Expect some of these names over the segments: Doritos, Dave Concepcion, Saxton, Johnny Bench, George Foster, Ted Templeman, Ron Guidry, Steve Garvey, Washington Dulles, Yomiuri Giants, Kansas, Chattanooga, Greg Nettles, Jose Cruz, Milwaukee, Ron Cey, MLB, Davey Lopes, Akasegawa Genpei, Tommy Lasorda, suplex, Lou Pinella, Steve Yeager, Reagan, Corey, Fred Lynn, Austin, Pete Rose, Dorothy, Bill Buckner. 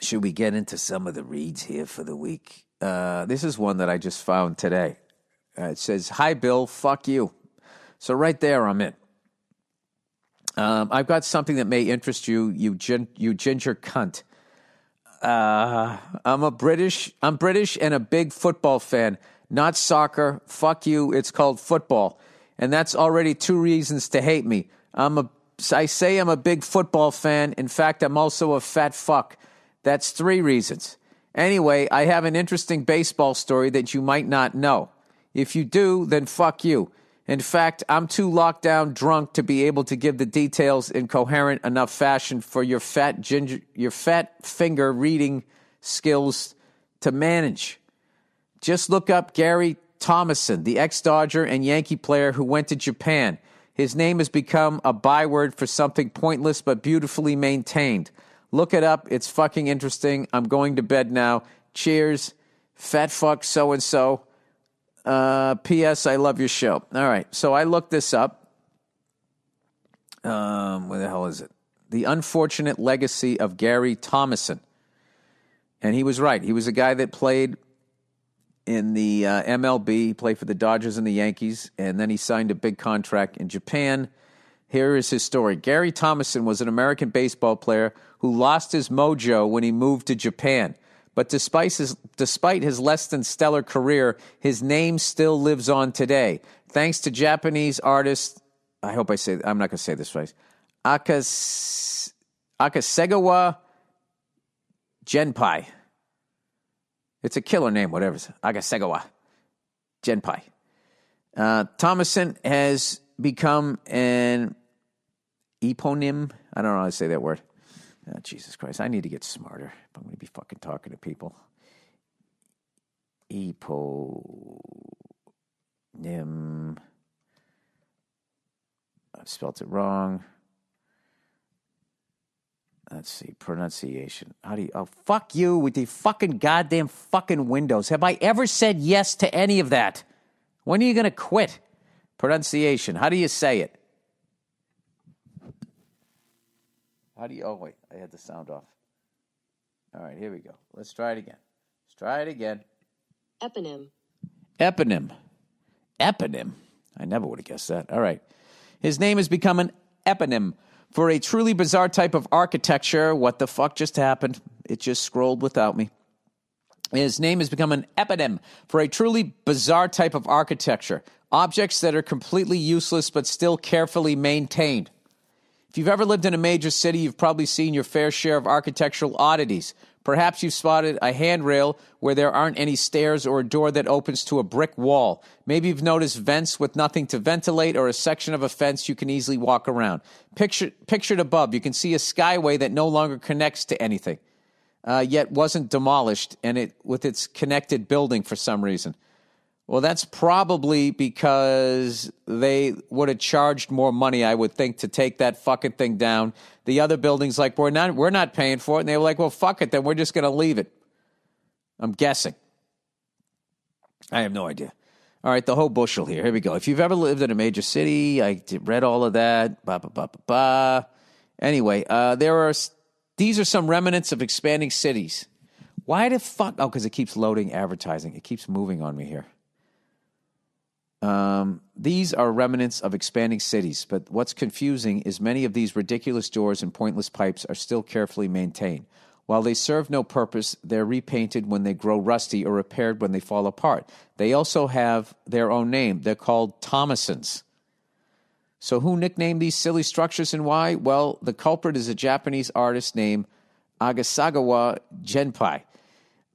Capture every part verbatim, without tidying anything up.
Should we get into some of the reads here for the week? Uh, this is one that I just found today. Uh, it says, "Hi, Bill, fuck you." So right there, I'm in. Um, I've got something that may interest you, you, gin- you ginger cunt. Uh, I'm a British, I'm British and a big football fan, not soccer. Fuck you. It's called football. And that's already two reasons to hate me. I'm a, I say I'm a big football fan. In fact, I'm also a fat fuck. That's three reasons. Anyway, I have an interesting baseball story that you might not know. If you do, then fuck you. In fact, I'm too locked down drunk to be able to give the details in coherent enough fashion for your fat ginger, your fat finger reading skills to manage. Just look up Gary Thomasson, the ex-Dodger and Yankee player who went to Japan. His name has become a byword for something pointless but beautifully maintained. Look it up. It's fucking interesting. I'm going to bed now. Cheers. Fat fuck so-and-so. Uh, P S. I love your show. All right. So I looked this up. Um, where the hell is it? The Unfortunate Legacy of Gary Thomasson. And he was right. He was a guy that played in the uh, M L B. He played for the Dodgers and the Yankees. And then he signed a big contract in Japan. Here is his story. Gary Thomasson was an American baseball player who lost his mojo when he moved to Japan. But despite his, despite his less-than-stellar career, his name still lives on today, thanks to Japanese artist, I hope I say, I'm not going to say this right, Akase, Akasegawa Genpei. It's a killer name, whatever it is. Akasegawa Genpei. Uh, Thomasson has become an eponym. I don't know how to say that word. Oh, Jesus Christ, I need to get smarter if I'm going to be fucking talking to people. Eponym. I've spelt it wrong. Let's see, pronunciation. How do you... Oh, fuck you with the fucking goddamn fucking windows. Have I ever said yes to any of that? When are you going to quit? Pronunciation. How do you say it? How do you... Oh, wait. I had the sound off. All right, here we go. Let's try it again. Let's try it again. Eponym. Eponym. Eponym. I never would have guessed that. All right. His name has become an eponym for a truly bizarre type of architecture. What the fuck just happened? It just scrolled without me. His name has become an eponym for a truly bizarre type of architecture. Objects that are completely useless but still carefully maintained. If you've ever lived in a major city, you've probably seen your fair share of architectural oddities. Perhaps you've spotted a handrail where there aren't any stairs or a door that opens to a brick wall. Maybe you've noticed vents with nothing to ventilate or a section of a fence you can easily walk around. Picture, pictured above, you can see a skyway that no longer connects to anything, uh, yet wasn't demolished and it with its connected building for some reason. Well, that's probably because they would have charged more money, I would think, to take that fucking thing down. The other buildings, like, we're not we're not paying for it. And they were like, well, fuck it, then we're just going to leave it. I'm guessing. I have no idea. All right, the whole bushel here. Here we go. If you've ever lived in a major city, I read all of that. Ba ba ba ba ba. Anyway, uh, there are these are some remnants of expanding cities. Why the fuck? Oh, because it keeps loading advertising. It keeps moving on me here. Um, these are remnants of expanding cities, but what's confusing is many of these ridiculous doors and pointless pipes are still carefully maintained. While they serve no purpose, they're repainted when they grow rusty or repaired when they fall apart. They also have their own name. They're called Thomassons. So who nicknamed these silly structures and why? Well, the culprit is a Japanese artist named Akasegawa Genpei.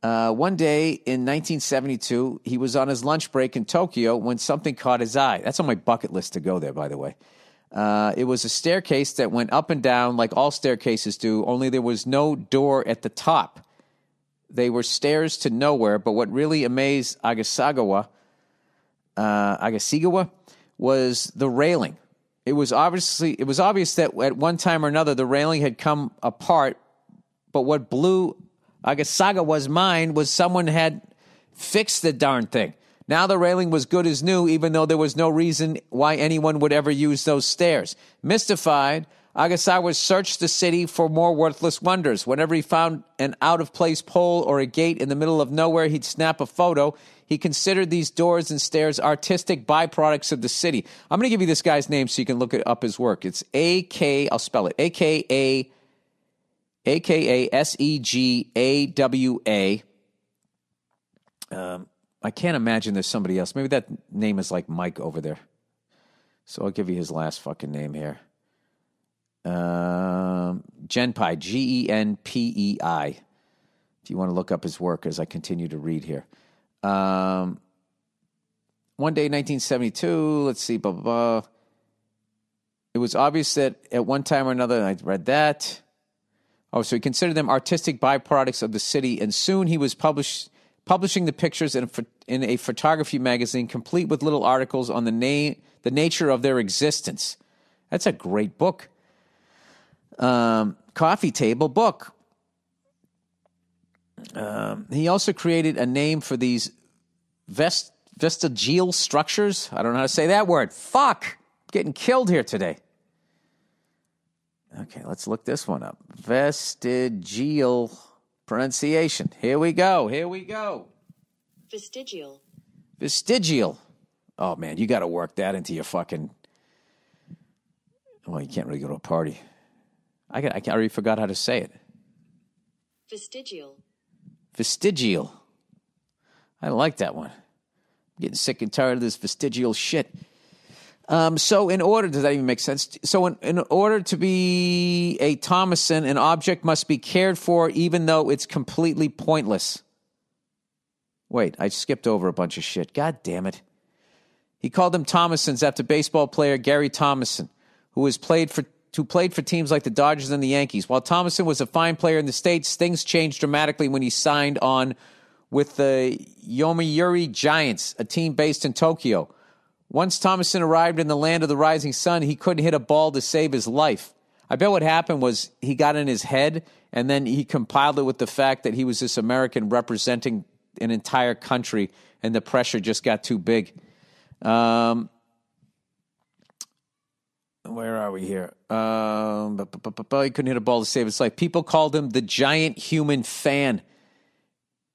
Uh, one day in nineteen seventy-two, he was on his lunch break in Tokyo when something caught his eye. That's on my bucket list to go there, by the way. Uh, it was a staircase that went up and down like all staircases do, only there was no door at the top. They were stairs to nowhere, but what really amazed Akasegawa, uh, Akasegawa was the railing. It was obviously it was obvious that at one time or another the railing had come apart, but what blew Akasegawa's mind was someone had fixed the darn thing. Now the railing was good as new, even though there was no reason why anyone would ever use those stairs. Mystified, Akasegawa searched the city for more worthless wonders. Whenever he found an out-of-place pole or a gate in the middle of nowhere, he'd snap a photo. He considered these doors and stairs artistic byproducts of the city. I'm going to give you this guy's name so you can look it up his work. It's A K, I'll spell it, A K A, A K A S E G A W A. Um, I can't imagine there's somebody else. Maybe that name is like Mike over there. So I'll give you his last fucking name here. Um, Genpei, G E N P E I. If you want to look up his work as I continue to read here. Um, one day, nineteen seventy-two, let's see, blah, blah, blah. It was obvious that at one time or another, I read that. Oh, so he considered them artistic byproducts of the city, and soon he was published... publishing the pictures in a, in a photography magazine, complete with little articles on the na- the nature of their existence. That's a great book. Um, coffee table book. Um, he also created a name for these vest- vestigial structures. I don't know how to say that word. Fuck! I'm getting killed here today. Okay, let's look this one up. Vestigial pronunciation. Here we go. Here we go. Vestigial. Vestigial. Oh, man, you got to work that into your fucking... Well, you can't really go to a party. I, got, I, I already forgot how to say it. Vestigial. Vestigial. I like that one. I'm getting sick and tired of this vestigial shit. Um, so in order, does that even make sense? So in, in order to be a Thomasson, an object must be cared for even though it's completely pointless. Wait, I skipped over a bunch of shit. God damn it. He called them Thomassons after baseball player Gary Thomasson, who was played for who played for teams like the Dodgers and the Yankees. While Thomasson was a fine player in the States, things changed dramatically when he signed on with the Yomiuri Giants, a team based in Tokyo. Once Thomasson arrived in the land of the rising sun, he couldn't hit a ball to save his life. I bet what happened was he got in his head, and then he compiled it with the fact that he was this American representing an entire country, and the pressure just got too big. Um, where are we here? Um, but, but, but, but he couldn't hit a ball to save his life. People called him the giant human fan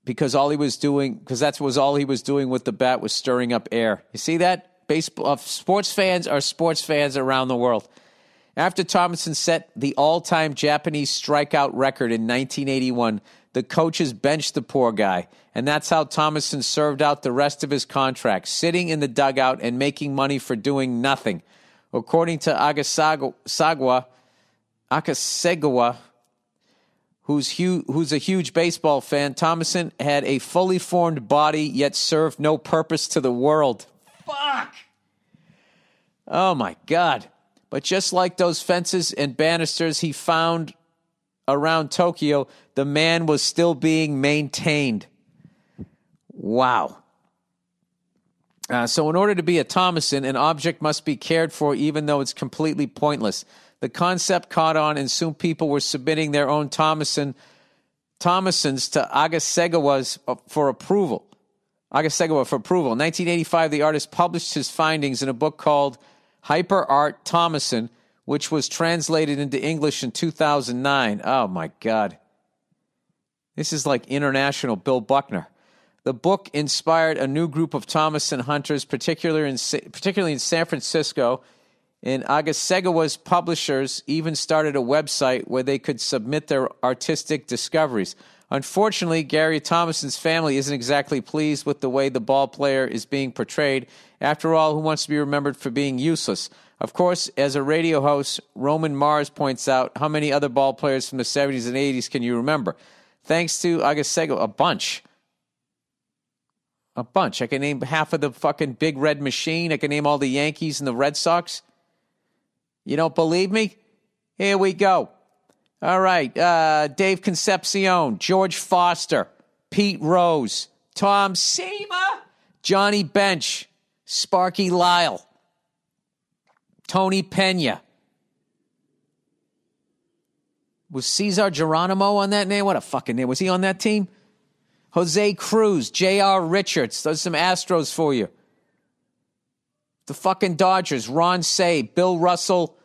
because all he was doing, because that was all he was doing with the bat was stirring up air. You see that? Baseball, sports fans are sports fans around the world. After Thomasson set the all-time Japanese strikeout record in nineteen eighty-one, the coaches benched the poor guy, and that's how Thomasson served out the rest of his contract, sitting in the dugout and making money for doing nothing. According to Akasegawa, Akasegawa, who's, hu- who's a huge baseball fan, Thomasson had a fully formed body yet served no purpose to the world. Fuck! Oh, my God. But just like those fences and banisters he found around Tokyo, the man was still being maintained. Wow. Uh, so in order to be a Thomasson, an object must be cared for even though it's completely pointless. The concept caught on, and soon people were submitting their own Thomasson, Thomassons to Akasegawa's for approval. Akasegawa for approval. In nineteen eighty-five, the artist published his findings in a book called Hyper Art Thomasson, which was translated into English in two thousand nine. Oh, my God. This is like international Bill Buckner. The book inspired a new group of Thomasson hunters, particularly in, particularly in San Francisco, and Akasegawa's publishers even started a website where they could submit their artistic discoveries. Unfortunately, Gary Thomasson's family isn't exactly pleased with the way the ball player is being portrayed. After all, who wants to be remembered for being useless? Of course, as a radio host, Roman Mars points out, how many other ball players from the seventies and eighties can you remember? Thanks to Akasegawa, a bunch. A bunch. I can name half of the fucking Big Red Machine. I can name all the Yankees and the Red Sox. You don't believe me? Here we go. All right, uh, Dave Concepcion, George Foster, Pete Rose, Tom Seaver, Johnny Bench, Sparky Lyle, Tony Pena. Was Cesar Geronimo on that name? What a fucking name. Was he on that team? Jose Cruz, J R. Richards. Those are some Astros for you. The fucking Dodgers, Ron Cey, Bill Russell,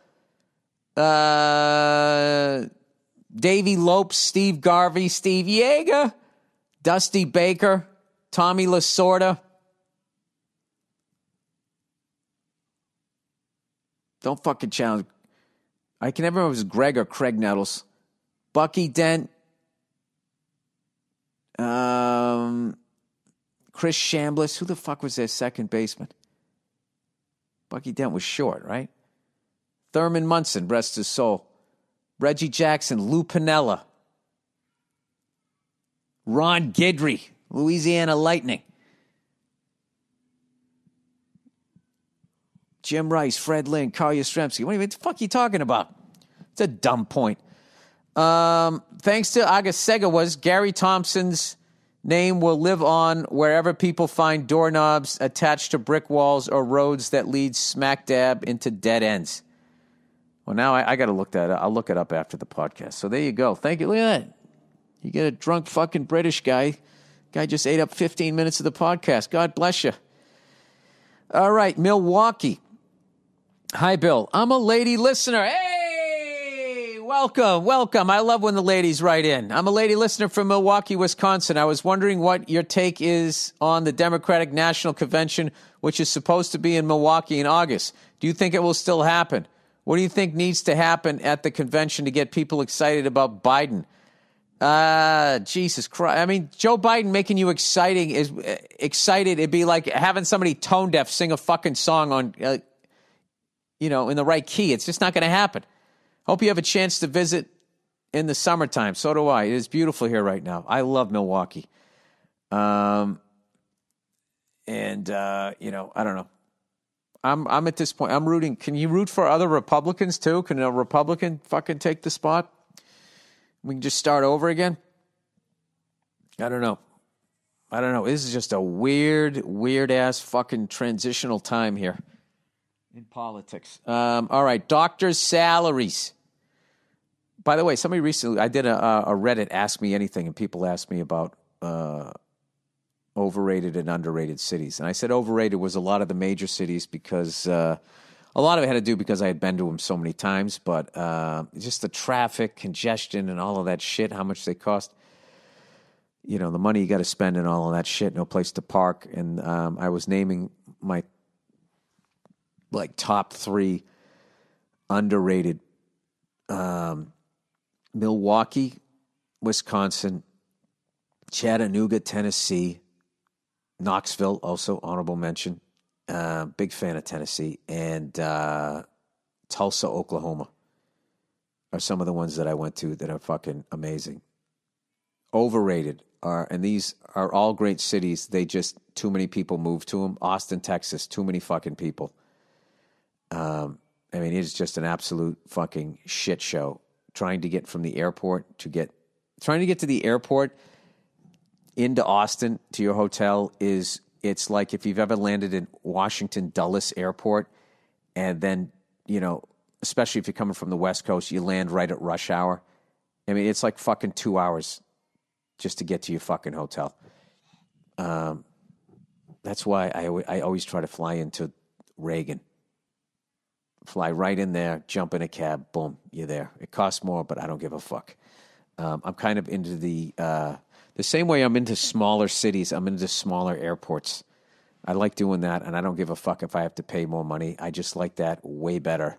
uh, Davey Lopes, Steve Garvey, Steve Yeager, Dusty Baker, Tommy Lasorda. Don't fucking challenge. I can never remember if it was Greg or Craig Nettles. Bucky Dent. Um, Chris Chambliss. Who the fuck was their second baseman? Bucky Dent was short, right? Thurman Munson, rest his soul. Reggie Jackson, Lou Pinella. Ron Guidry, Louisiana Lightning. Jim Rice, Fred Lynn, Carl Yastrzemski. What, what the fuck are you talking about? It's a dumb point. Um, thanks to Akasegawa's, Gary Thompson's name will live on wherever people find doorknobs attached to brick walls or roads that lead smack dab into dead ends. Well, now I, I got to look that up. I'll look it up after the podcast. So there you go. Thank you. Look at that. You get a drunk fucking British guy. Guy just ate up fifteen minutes of the podcast. God bless you. All right, Milwaukee. Hi, Bill. I'm a lady listener. Hey, welcome, welcome. I love when the ladies write in. I'm a lady listener from Milwaukee, Wisconsin. I was wondering what your take is on the Democratic National Convention, which is supposed to be in Milwaukee in August. Do you think it will still happen? What do you think needs to happen at the convention to get people excited about Biden? Uh, Jesus Christ. I mean, Joe Biden making you exciting is uh, excited. It'd be like having somebody tone deaf sing a fucking song on... Uh, you know, in the right key. It's just not going to happen. Hope you have a chance to visit in the summertime. So do I. It is beautiful here right now. I love Milwaukee. Um, and, uh, you know, I don't know. I'm I'm at this point. I'm rooting. Can you root for other Republicans, too? Can a Republican fucking take the spot? We can just start over again? I don't know. I don't know. This is just a weird, weird-ass fucking transitional time here. In politics. Um, all right. Doctors' salaries. By the way, somebody recently, I did a, a Reddit Ask Me Anything, and people asked me about uh, overrated and underrated cities. And I said overrated was a lot of the major cities because uh, a lot of it had to do because I had been to them so many times, but uh, just the traffic, congestion, and all of that shit, how much they cost. You know, the money you got to spend and all of that shit, no place to park. And um, I was naming my like top three underrated, um, Milwaukee, Wisconsin, Chattanooga, Tennessee, Knoxville, also honorable mention, uh, big fan of Tennessee, and, uh, Tulsa, Oklahoma are some of the ones that I went to that are fucking amazing. Overrated are, and these are all great cities. They just, too many people move to them. Austin, Texas, too many fucking people. Um, I mean, it's just an absolute fucking shit show trying to get from the airport to get, trying to get to the airport into Austin to your hotel is, it's like if you've ever landed in Washington Dulles Airport and then, you know, especially if you're coming from the West Coast, you land right at rush hour. I mean, it's like fucking two hours just to get to your fucking hotel. Um, that's why I, I always try to fly into Reagan. Fly right in there, jump in a cab, boom, you're there. It costs more, but I don't give a fuck. Um, I'm kind of into the, uh, the same way I'm into smaller cities, I'm into smaller airports. I like doing that, and I don't give a fuck if I have to pay more money. I just like that way better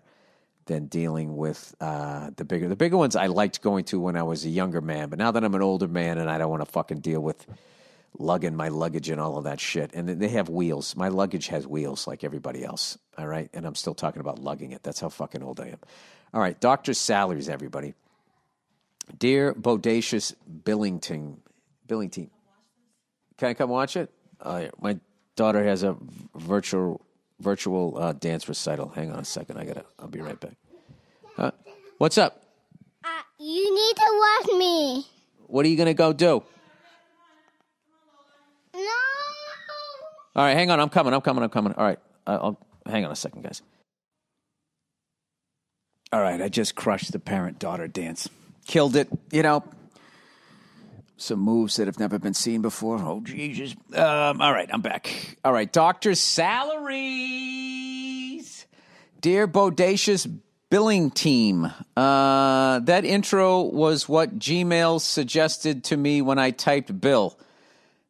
than dealing with uh, the bigger. The bigger ones I liked going to when I was a younger man, but now that I'm an older man and I don't want to fucking deal with lugging my luggage and all of that shit. And they have wheels. My luggage has wheels like everybody else. All right. And I'm still talking about lugging it. That's how fucking old I am. All right. Doctor's salaries, everybody. Dear Bodacious Billington. Billington. Can I come watch it? Uh, my daughter has a virtual virtual uh, dance recital. Hang on a second. I gotta, I'll be right back. Huh? What's up? Uh, you need to watch me. What are you going to go do? All right, hang on. I'm coming. I'm coming. I'm coming. All right. I'll, I'll hang on a second, guys. All right. I just crushed the parent-daughter dance. Killed it. You know, some moves that have never been seen before. Oh, Jesus. Um, all right. I'm back. All right. Doctor's salaries. Dear Bodacious Billing team. Uh, that intro was what Gmail suggested to me when I typed Bill.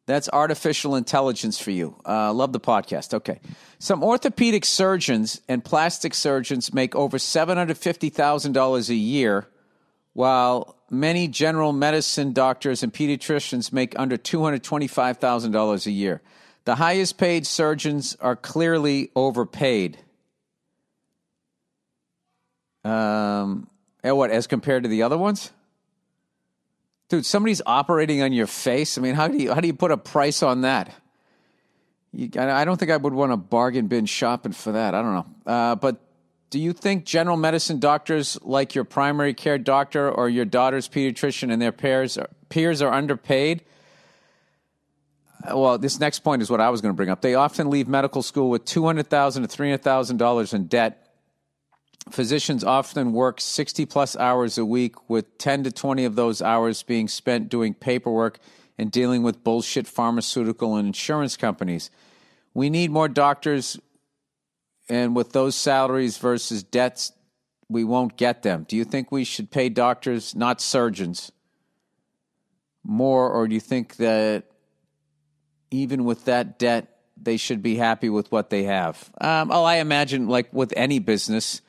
That's artificial intelligence for you. Uh, love the podcast. Okay. Some orthopedic surgeons and plastic surgeons make over seven hundred fifty thousand dollars a year, while many general medicine doctors and pediatricians make under two hundred twenty-five thousand dollars a year. The highest paid surgeons are clearly overpaid. Um, and what, as compared to the other ones? Dude, somebody's operating on your face. I mean, how do you how do you put a price on that? You, I don't think I would want to bargain bin shopping for that. I don't know. Uh, but do you think general medicine doctors like your primary care doctor or your daughter's pediatrician and their peers are, peers are underpaid? Well, this next point is what I was going to bring up. They often leave medical school with two hundred thousand dollars to three hundred thousand dollars in debt. Physicians often work sixty plus hours a week, with ten to twenty of those hours being spent doing paperwork and dealing with bullshit pharmaceutical and insurance companies. We need more doctors, and with those salaries versus debts, we won't get them. Do you think we should pay doctors, not surgeons, more, or do you think that even with that debt, they should be happy with what they have? Um, oh, I imagine, like with any business,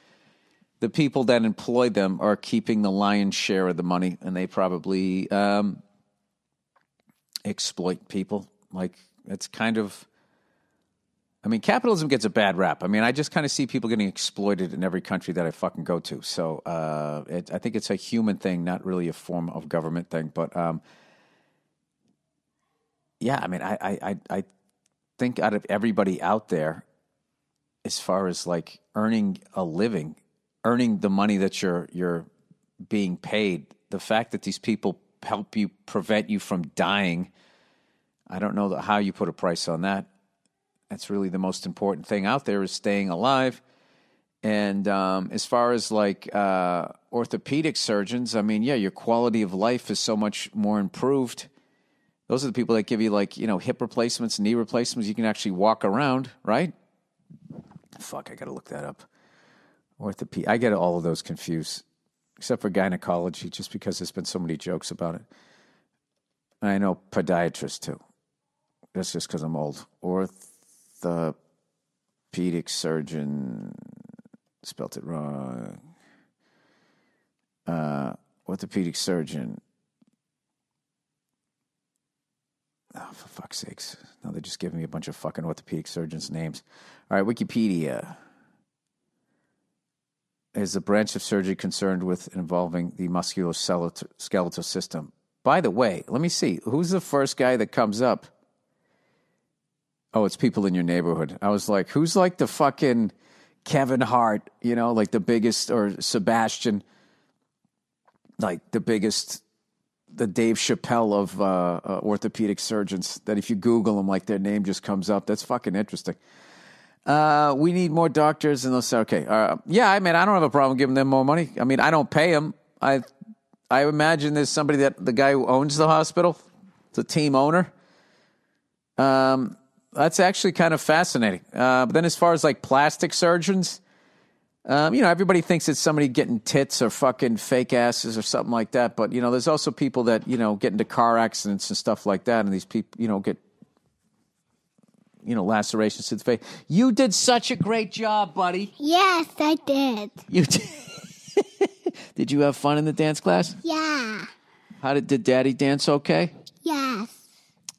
the people that employ them are keeping the lion's share of the money, and they probably um, exploit people. Like, it's kind of, I mean, capitalism gets a bad rap. I mean, I just kind of see people getting exploited in every country that I fucking go to. So uh, it, I think it's a human thing, not really a form of government thing. But um, yeah, I mean, I, I, I think out of everybody out there, as far as like earning a living, earning the money that you're you're being paid, the fact that these people help you prevent you from dying, I don't know how you put a price on that. That's really the most important thing out there, is staying alive. And um, as far as like uh, orthopedic surgeons, I mean, yeah, your quality of life is so much more improved. Those are the people that give you like, you know, hip replacements, knee replacements. You can actually walk around, right? Fuck, I gotta look that up. Orthopedic. I get all of those confused, except for gynecology, just because there's been so many jokes about it. And I know podiatrist, too. That's just because I'm old. Orthopedic surgeon. Spelt it wrong. Uh, orthopedic surgeon. Oh, for fuck's sakes. No, they're just giving me a bunch of fucking orthopedic surgeons' names. All right, Wikipedia. Is the branch of surgery concerned with involving the musculoskeletal system? By the way, let me see. Who's the first guy that comes up? Oh, it's people in your neighborhood. I was like, who's like the fucking Kevin Hart, you know, like the biggest, or Sebastian, like the biggest, the Dave Chappelle of uh, uh, orthopedic surgeons, that if you Google them, like their name just comes up. That's fucking interesting. Uh, we need more doctors, and they'll say, okay, uh, yeah, I mean, I don't have a problem giving them more money. I mean, I don't pay them. I, I imagine there's somebody that the guy who owns the hospital, the team owner. Um, that's actually kind of fascinating. Uh, but then as far as like plastic surgeons, um, you know, everybody thinks it's somebody getting tits or fucking fake asses or something like that. But you know, there's also people that, you know, get into car accidents and stuff like that, and these people, you know, get, you know, lacerations to the face. You did such a great job, buddy. Yes, I did. You did. Did you have fun in the dance class? Yeah. How did did Daddy dance okay? Yes.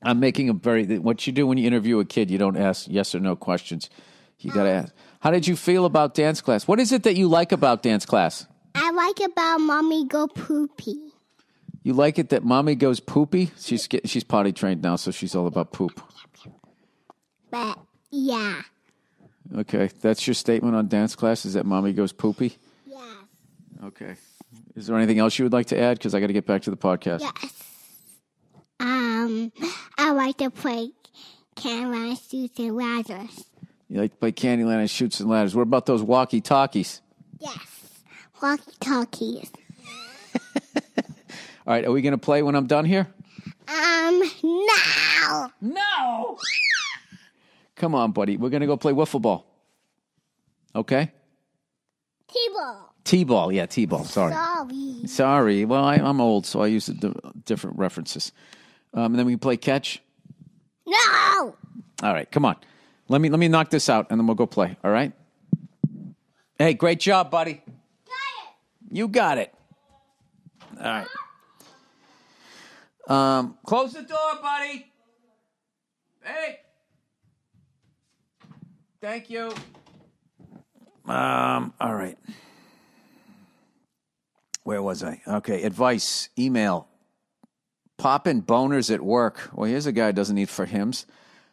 I'm making a very, what you do when you interview a kid, you don't ask yes or no questions. You um, got to ask, how did you feel about dance class? What is it that you like about dance class? I like about Mommy Go Poopy. You like it that Mommy goes poopy? She's she's potty trained now, so she's all about poop. But, yeah. Okay, that's your statement on dance class, is that Mommy goes poopy? Yes. Okay. Is there anything else you would like to add? Because I got to get back to the podcast. Yes. Um, I like to play Candyland and Shoots and Ladders. You like to play Candyland and Shoots and Ladders. What about those walkie-talkies? Yes, walkie-talkies. All right, are we going to play when I'm done here? Um, no. No? Come on, buddy. We're going to go play wiffle ball. Okay? T-ball. T-ball, yeah, T-ball. Sorry, sorry. Sorry. Well, I, I'm old, so I use di- different references. Um, and then we can play catch. No. All right, come on. Let me let me knock this out, and then we'll go play. All right. Hey, great job, buddy. Got it. You got it. All right. Um, close the door, buddy. Hey. Thank you. Um. All right. Where was I? Okay, advice, email. Popping boners at work. Well, here's a guy who doesn't eat for hymns.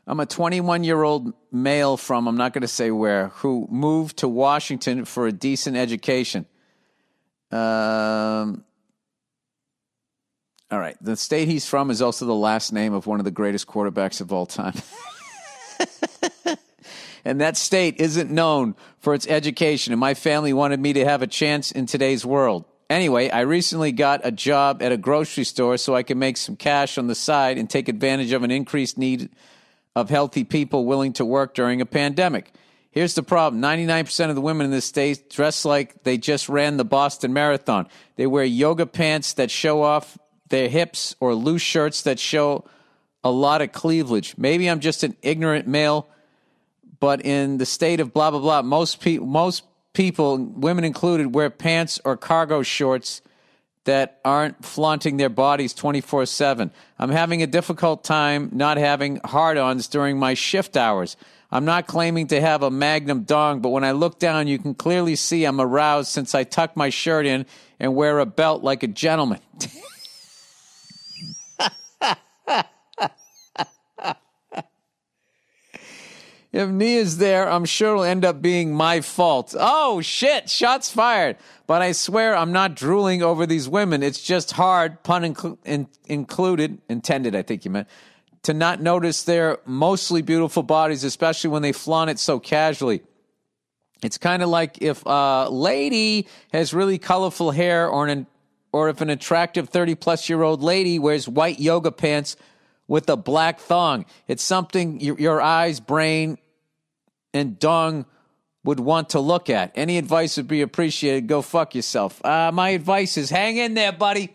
I'm a twenty-one-year-old male from, I'm not going to say where, who moved to Washington for a decent education. Um, all right. The state he's from is also the last name of one of the greatest quarterbacks of all time. And that state isn't known for its education, and my family wanted me to have a chance in today's world. Anyway, I recently got a job at a grocery store so I can make some cash on the side and take advantage of an increased need of healthy people willing to work during a pandemic. Here's the problem. ninety-nine percent of the women in this state dress like they just ran the Boston Marathon. They wear yoga pants that show off their hips or loose shirts that show a lot of cleavage. Maybe I'm just an ignorant male, but in the state of blah, blah, blah, most people, most people, women included, wear pants or cargo shorts that aren't flaunting their bodies twenty-four seven. I'm having a difficult time not having hard-ons during my shift hours. I'm not claiming to have a magnum dong, but when I look down, you can clearly see I'm aroused since I tuck my shirt in and wear a belt like a gentleman. If Nia's there, I'm sure it'll end up being my fault. Oh, shit, shots fired. But I swear I'm not drooling over these women. It's just hard, pun inclu- in- included, intended, I think you meant, to not notice their mostly beautiful bodies, especially when they flaunt it so casually. It's kind of like if a lady has really colorful hair or an, or if an attractive thirty-plus-year-old lady wears white yoga pants with a black thong. It's something your, your eyes, brain, and dong would want to look at. Any advice would be appreciated. Go fuck yourself. Uh, my advice is hang in there, buddy.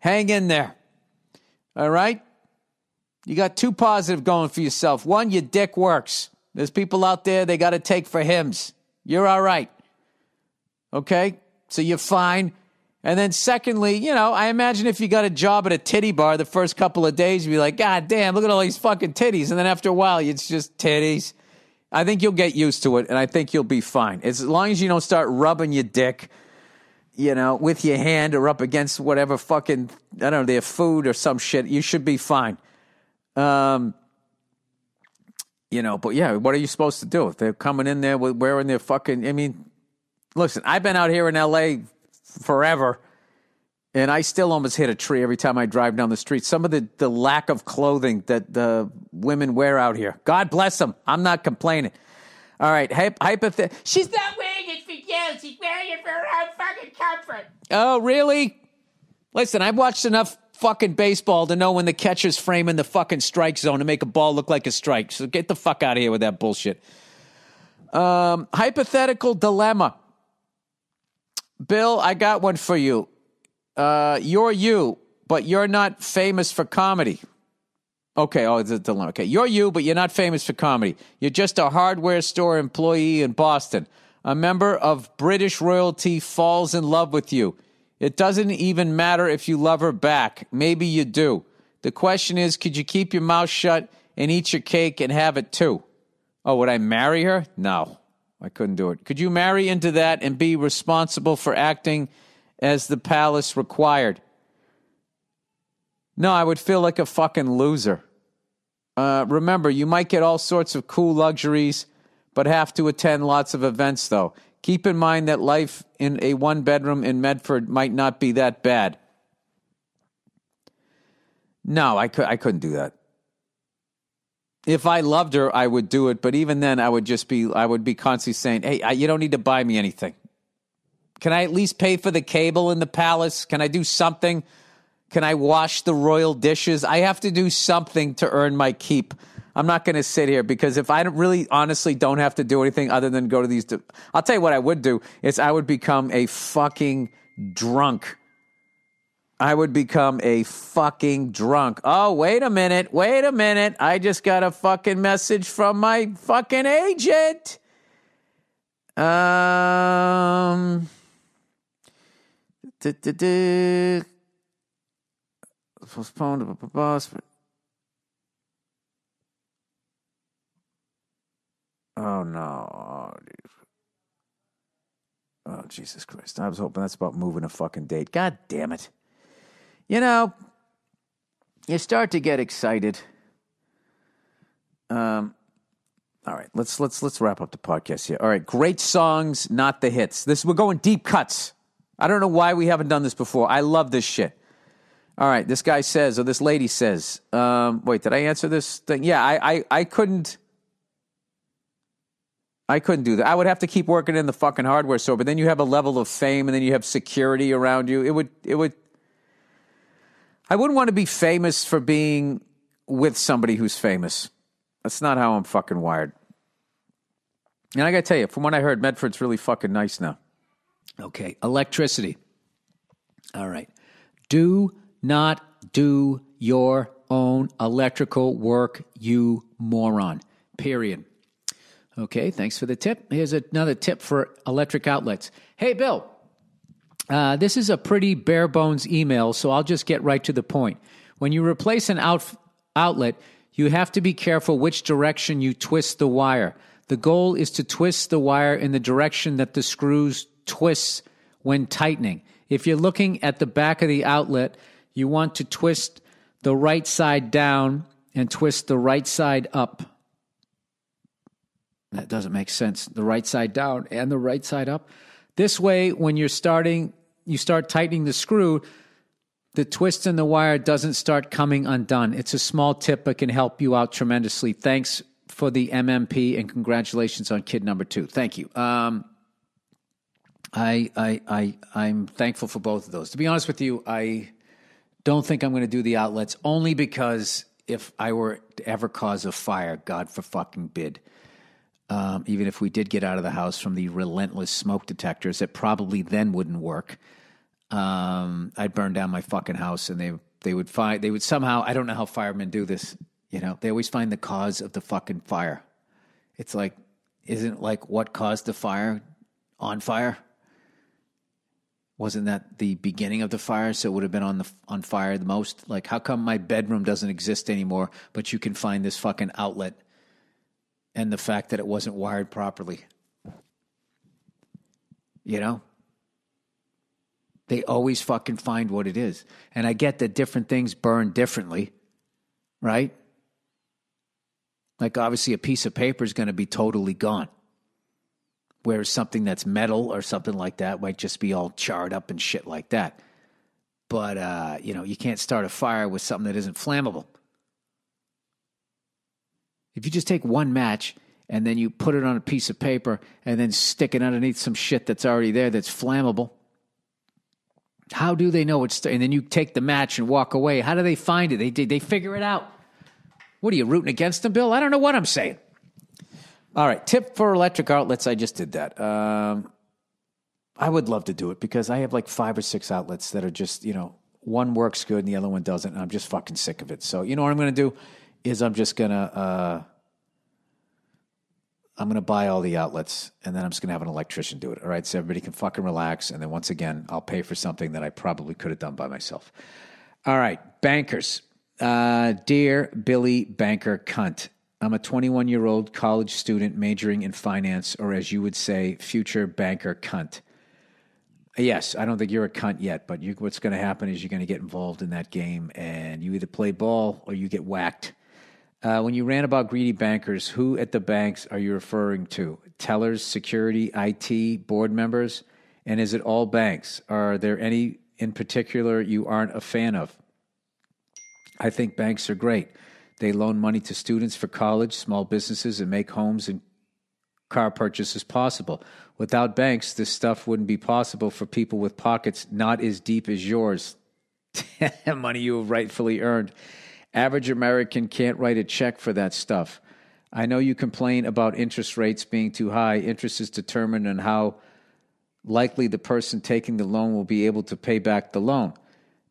Hang in there. All right? You got two positive going for yourself. One, your dick works. There's people out there they got to take for hymns. You're all right. Okay? So you're fine. And then secondly, you know, I imagine if you got a job at a titty bar the first couple of days, you'd be like, God damn, look at all these fucking titties. And then after a while, it's just titties. I think you'll get used to it, and I think you'll be fine. As long as you don't start rubbing your dick, you know, with your hand or up against whatever fucking, I don't know, their food or some shit, you should be fine. Um, you know, but yeah, what are you supposed to do? If they're coming in there with wearing their fucking, I mean, listen, I've been out here in L A forever, and I still almost hit a tree every time I drive down the street. Some of the, the lack of clothing that the women wear out here. God bless them. I'm not complaining. All right, hypothet. She's not wearing it for you. She's wearing it for her own fucking comfort. Oh, really? Listen, I've watched enough fucking baseball to know when the catcher's framing the fucking strike zone to make a ball look like a strike. So get the fuck out of here with that bullshit. Um, hypothetical dilemma. Bill, I got one for you. Uh, you're you, but you're not famous for comedy. Okay, oh, it's a dilemma. Okay, you're you, but you're not famous for comedy. You're just a hardware store employee in Boston. A member of British royalty falls in love with you. It doesn't even matter if you love her back. Maybe you do. The question is, could you keep your mouth shut and eat your cake and have it too? Oh, would I marry her? No. I couldn't do it. Could you marry into that and be responsible for acting as the palace required? No, I would feel like a fucking loser. Uh, remember, you might get all sorts of cool luxuries, but have to attend lots of events, though. Keep in mind that life in a one-bedroom in Medford might not be that bad. No, I, cu- I couldn't do that. If I loved her, I would do it. But even then, I would just be, I would be constantly saying, hey, I, you don't need to buy me anything. Can I at least pay for the cable in the palace? Can I do something? Can I wash the royal dishes? I have to do something to earn my keep. I'm not going to sit here because if I really honestly don't have to do anything other than go to these, de- I'll tell you what I would do is I would become a fucking drunk. I would become a fucking drunk. Oh, wait a minute. Wait a minute. I just got a fucking message from my fucking agent. Um, du-du-du. Postponed. Oh, no. Oh, Jesus Christ. I was hoping that's about moving a fucking date. God damn it. You know, you start to get excited. Um, all right, let's let's let's wrap up the podcast here. All right, great songs, not the hits. This we're going deep cuts. I don't know why we haven't done this before. I love this shit. All right, this guy says, or this lady says. Um, wait, did I answer this thing? Yeah, I, I I couldn't. I couldn't do that. I would have to keep working in the fucking hardware store. But then you have a level of fame, and then you have security around you. It would it would. I wouldn't want to be famous for being with somebody who's famous. That's not how I'm fucking wired. And I got to tell you, from what I heard, Medford's really fucking nice now. Okay, electricity. All right. Do not do your own electrical work, you moron. Period. Okay, thanks for the tip. Here's another tip for electric outlets. Hey, Bill. Uh, this is a pretty bare-bones email, so I'll just get right to the point. When you replace an out- outlet, you have to be careful which direction you twist the wire. The goal is to twist the wire in the direction that the screws twist when tightening. If you're looking at the back of the outlet, you want to twist the right side down and twist the right side up. That doesn't make sense. The right side down and the right side up. This way, when you're starting... You start tightening the screw, the twist in the wire doesn't start coming undone. It's a small tip, but can help you out tremendously. Thanks for the M M P and congratulations on kid number two. Thank you. Um, I, I, I, I'm thankful for both of those. To be honest with you, I don't think I'm going to do the outlets only because if I were to ever cause a fire, God for fucking bid. Um, even if we did get out of the house from the relentless smoke detectors, it probably then wouldn't work. Um, I'd burn down my fucking house, and they they would find they would somehow. I don't know how firemen do this. You know, they always find the cause of the fucking fire. It's like, isn't like what caused the fire on fire? Wasn't that the beginning of the fire? So it would have been on the on fire the most. Like, how come my bedroom doesn't exist anymore? But you can find this fucking outlet. And the fact that it wasn't wired properly. You know? They always fucking find what it is. And I get that different things burn differently, right? Like, obviously, a piece of paper is going to be totally gone. Whereas something that's metal or something like that might just be all charred up and shit like that. But, uh, you know, you can't start a fire with something that isn't flammable. If you just take one match and then you put it on a piece of paper and then stick it underneath some shit that's already there that's flammable, how do they know it's... St- and then you take the match and walk away. How do they find it? They they figure it out. What are you, rooting against them, Bill? I don't know what I'm saying. All right, tip for electric outlets. I just did that. Um, I would love to do it because I have like five or six outlets that are just, you know, one works good and the other one doesn't, and I'm just fucking sick of it. So you know what I'm going to do? Is I'm just going to, uh, I'm going to buy all the outlets and then I'm just going to have an electrician do it. All right. So everybody can fucking relax. And then once again, I'll pay for something that I probably could have done by myself. All right. Bankers. Uh, dear Billy Banker Cunt, I'm a twenty-one year old college student majoring in finance, or as you would say, future banker cunt. Yes, I don't think you're a cunt yet, but you, what's going to happen is you're going to get involved in that game and you either play ball or you get whacked. Uh, when you rant about greedy bankers, who at the banks are you referring to? Tellers, security, I T, board members? And is it all banks? Are there any in particular you aren't a fan of? I think banks are great. They loan money to students for college, small businesses, and make homes and car purchases possible. Without banks, this stuff wouldn't be possible for people with pockets not as deep as yours. Money you have rightfully earned. Average American can't write a check for that stuff. I know you complain about interest rates being too high. Interest is determined on how likely the person taking the loan will be able to pay back the loan,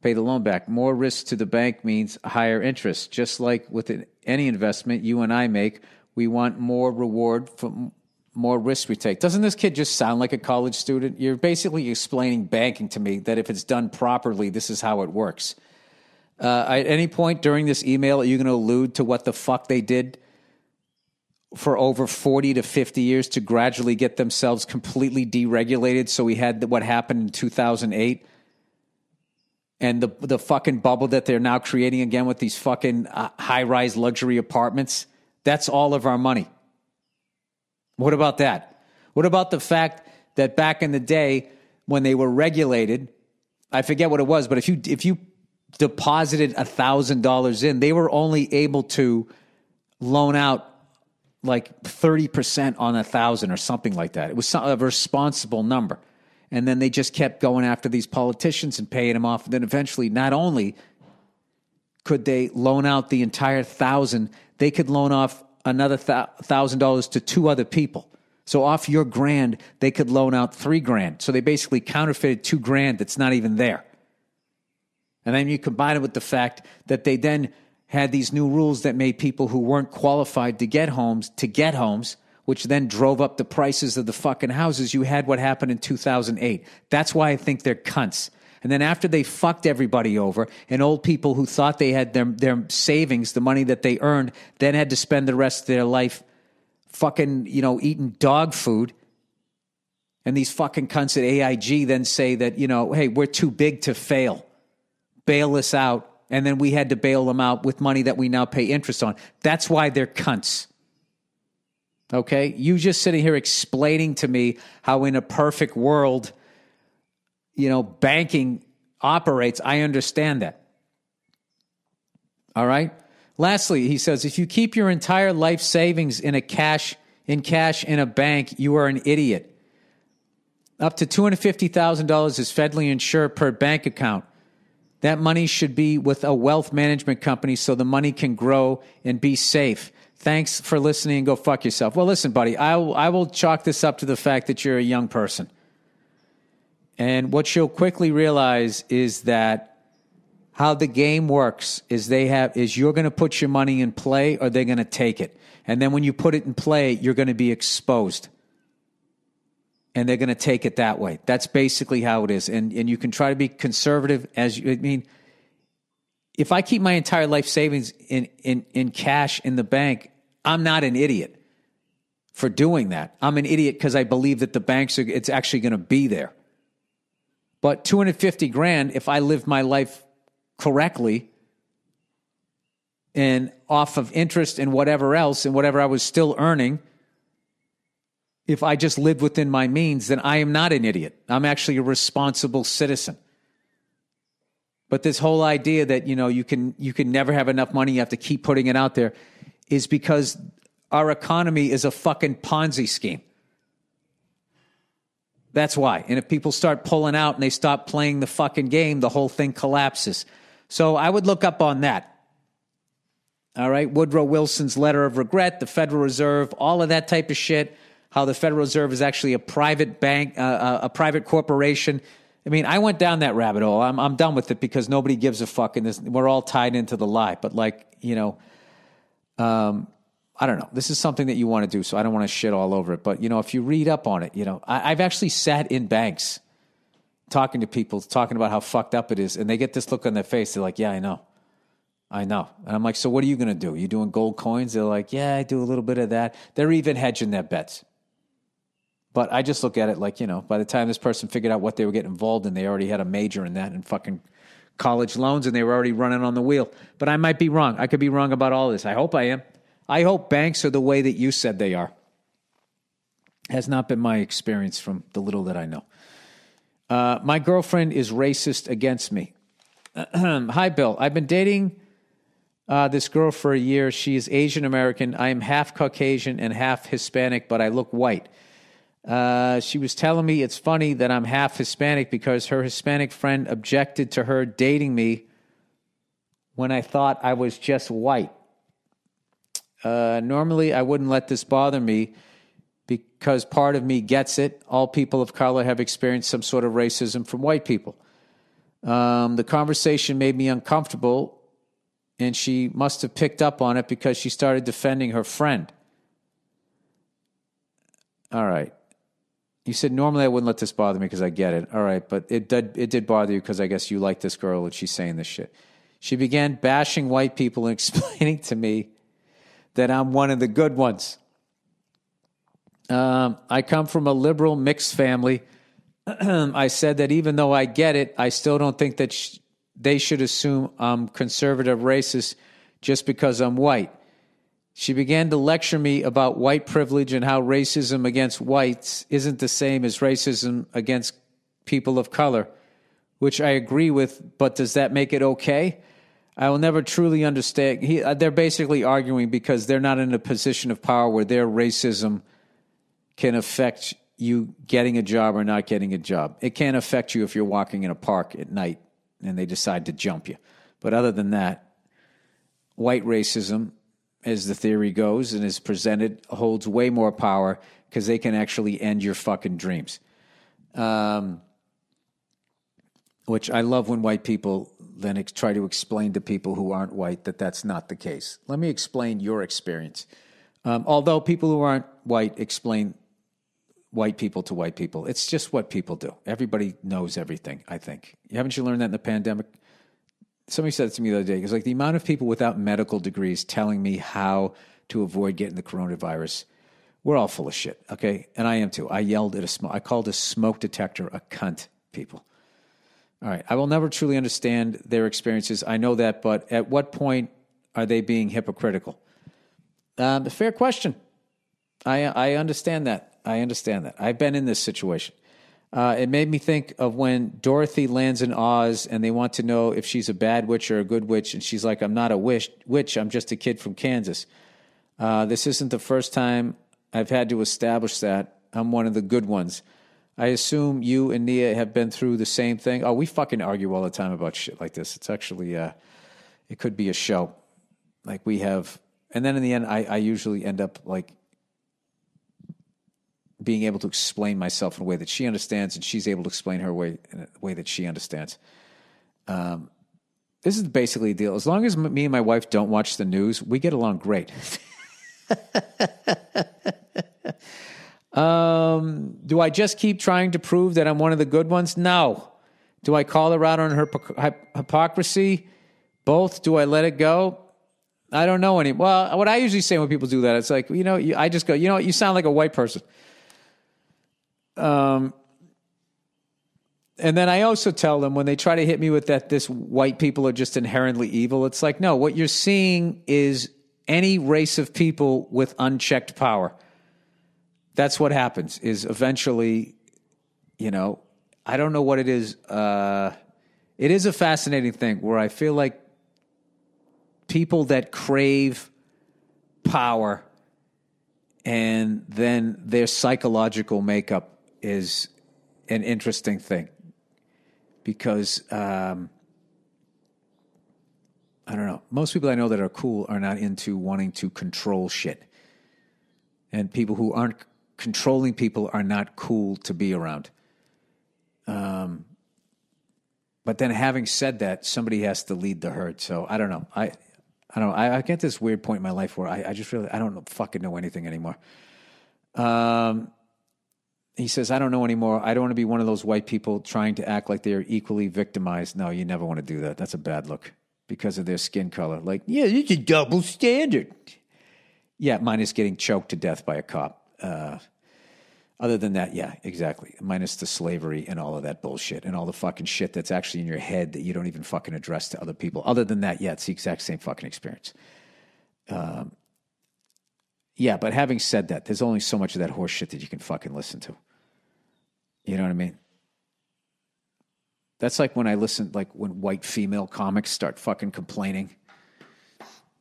pay the loan back. More risk to the bank means higher interest. Just like with any investment you and I make, we want more reward for more risk we take. Doesn't this kid just sound like a college student? You're basically explaining banking to me that if it's done properly, this is how it works. Uh, at any point during this email, are you going to allude to what the fuck they did for over forty to fifty years to gradually get themselves completely deregulated? So we had what happened in two thousand eight and the the fucking bubble that they're now creating again with these fucking uh, high-rise luxury apartments. That's all of our money. What about that? What about the fact that back in the day when they were regulated, I forget what it was, but if you if you deposited one thousand dollars in, they were only able to loan out like thirty percent on a thousand or something like that. It was a responsible number. And then they just kept going after these politicians and paying them off. And then eventually, not only could they loan out the entire thousand, they could loan off another thousand dollars to two other people. So off your grand, they could loan out three grand. So they basically counterfeited two grand that's not even there. And then you combine it with the fact that they then had these new rules that made people who weren't qualified to get homes, to get homes, which then drove up the prices of the fucking houses. You had what happened in two thousand eight. That's why I think they're cunts. And then after they fucked everybody over, and old people who thought they had their, their savings, the money that they earned, then had to spend the rest of their life fucking, you know, eating dog food. And these fucking cunts at A I G then say that, you know, hey, we're too big to fail. Bail us out. And then we had to bail them out with money that we now pay interest on. That's why they're cunts. Okay? You just sitting here explaining to me how in a perfect world, you know, banking operates. I understand that. All right? Lastly, he says, if you keep your entire life savings in a cash in cash in a bank, you are an idiot. Up to two hundred fifty thousand dollars is federally insured per bank account. That money should be with a wealth management company so the money can grow and be safe. Thanks for listening and go fuck yourself. Well, listen, buddy, I, I will chalk this up to the fact that you're a young person. And what you'll quickly realize is that how the game works is they have is you're going to put your money in play or they're going to take it. And then when you put it in play, you're going to be exposed. And they're going to take it that way. That's basically how it is. And and you can try to be conservative as you, I mean, if I keep my entire life savings in, in, in cash in the bank, I'm not an idiot for doing that. I'm an idiot because I believe that the banks, are, it's actually going to be there. But two hundred fifty grand, if I live my life correctly and off of interest and whatever else and whatever I was still earning, if I just live within my means, then I am not an idiot. I'm actually a responsible citizen. But this whole idea that, you know, you can you can never have enough money, you have to keep putting it out there, is because our economy is a fucking Ponzi scheme. That's why. And if people start pulling out and they stop playing the fucking game, the whole thing collapses. So I would look up on that. All right, Woodrow Wilson's letter of regret, the Federal Reserve, all of that type of shit. How the Federal Reserve is actually a private bank, uh, a private corporation. I mean, I went down that rabbit hole. I'm I'm done with it because nobody gives a fuck in this. We're all tied into the lie. But like, you know, um, I don't know. This is something that you want to do, so I don't want to shit all over it. But, you know, if you read up on it, you know, I, I've actually sat in banks talking to people, talking about how fucked up it is. And they get this look on their face. They're like, yeah, I know. I know. And I'm like, so what are you going to do? You doing gold coins? They're like, yeah, I do a little bit of that. They're even hedging their bets. But I just look at it like, you know, by the time this person figured out what they were getting involved in, they already had a major in that and fucking college loans, and they were already running on the wheel. But I might be wrong. I could be wrong about all this. I hope I am. I hope banks are the way that you said they are. Has not been my experience from the little that I know. Uh, my girlfriend is racist against me. Hi, Bill. I've been dating uh, this girl for a year. She is Asian American. I am half Caucasian and half Hispanic, but I look white. Uh, she was telling me it's funny that I'm half Hispanic because her Hispanic friend objected to her dating me when I thought I was just white. Uh, normally, I wouldn't let this bother me because part of me gets it. All people of color have experienced some sort of racism from white people. Um, the conversation made me uncomfortable, and she must have picked up on it because she started defending her friend. All right. You said, normally I wouldn't let this bother me because I get it. All right, but it did, it did bother you because I guess you like this girl and she's saying this shit. She began bashing white people and explaining to me that I'm one of the good ones. Um, I come from a liberal mixed family. I said that even though I get it, I still don't think that sh- they should assume I'm conservative racist just because I'm white. She began to lecture me about white privilege and how racism against whites isn't the same as racism against people of color, which I agree with, but does that make it okay? I will never truly understand. He, they're basically arguing because they're not in a position of power where their racism can affect you getting a job or not getting a job. It can't affect you if you're walking in a park at night and they decide to jump you. But other than that, white racism, as the theory goes and is presented, holds way more power because they can actually end your fucking dreams. Um, which I love when white people then ex- try to explain to people who aren't white that that's not the case. Let me explain your experience. Um, although people who aren't white explain white people to white people. It's just what people do. Everybody knows everything, I think. Haven't you learned that in the pandemic? Somebody said it to me the other day. It was like the amount of people without medical degrees telling me how to avoid getting the coronavirus. We're all full of shit, okay? And I am too. I yelled at a smoke. I called a smoke detector a cunt, people. All right. I will never truly understand their experiences. I know that, but at what point are they being hypocritical? Um, a fair question. I I understand that. I understand that. I've been in this situation. Uh, it made me think of when Dorothy lands in Oz and they want to know if she's a bad witch or a good witch. And she's like, I'm not a wish, witch. I'm just a kid from Kansas. Uh, this isn't the first time I've had to establish that. I'm one of the good ones. I assume you and Nia have been through the same thing. Oh, we fucking argue all the time about shit like this. It's actually, uh, it could be a show. Like we have. And then in the end, I, I usually end up like being able to explain myself in a way that she understands, and she's able to explain her way in a way that she understands. Um, this is basically the deal. As long as me and my wife don't watch the news, we get along great. um, do I just keep trying to prove that I'm one of the good ones? No. Do I call her out on her hypocrisy? Both. Do I let it go? I don't know any. Well, what I usually say when people do that, it's like, you know, I just go, you know what? You sound like a white person. Um, and then I also tell them when they try to hit me with that, this white people are just inherently evil. It's like, no, what you're seeing is any race of people with unchecked power. That's what happens is eventually, you know, I don't know what it is. Uh, it is a fascinating thing where I feel like people that crave power and then their psychological makeup is an interesting thing because, um, I don't know, most people I know that are cool are not into wanting to control shit. And people who aren't controlling people are not cool to be around. Um, but then having said that, somebody has to lead the herd. So I don't know. I, I don't know. I, I get this weird point in my life where I, I just really, I don't know, fucking know anything anymore. Um, he says, I don't know anymore. I don't want to be one of those white people trying to act like they're equally victimized. No, you never want to do that. That's a bad look because of their skin color. Like, yeah, it's a double standard. Yeah, minus getting choked to death by a cop. Uh, other than that, yeah, exactly. Minus the slavery and all of that bullshit and all the fucking shit that's actually in your head that you don't even fucking address to other people. Other than that, yeah, it's the exact same fucking experience. Um, yeah, but having said that, there's only so much of that horse shit that you can fucking listen to. You know what I mean? That's like when I listen, like when white female comics start fucking complaining,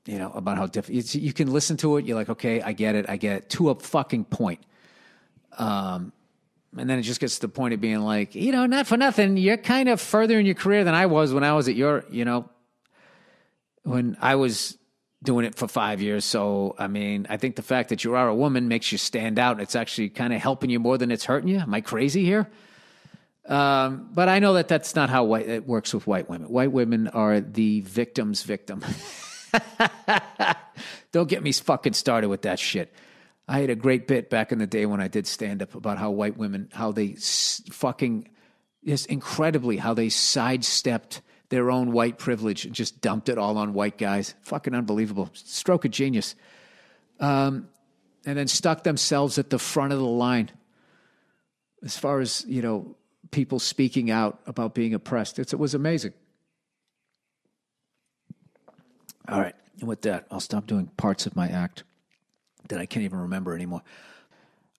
you know, about how different. You can listen to it. You're like, okay, I get it. I get it to a fucking point. Um, and then it just gets to the point of being like, you know, not for nothing, you're kind of further in your career than I was when I was at your, you know, when I was doing it for five years. So, I mean, I think the fact that you are a woman makes you stand out. It's actually kind of helping you more than it's hurting you. Am I crazy here? Um, but I know that that's not how white, it works with white women. White women are the victim's victim. Don't get me fucking started with that shit. I had a great bit back in the day when I did stand-up about how white women, how they fucking, just incredibly, how they sidestepped their own white privilege and just dumped it all on white guys. Fucking unbelievable. Stroke of genius. Um, and then stuck themselves at the front of the line as far as, you know, people speaking out about being oppressed. It's, it was amazing. All right. And with that, I'll stop doing parts of my act that I can't even remember anymore.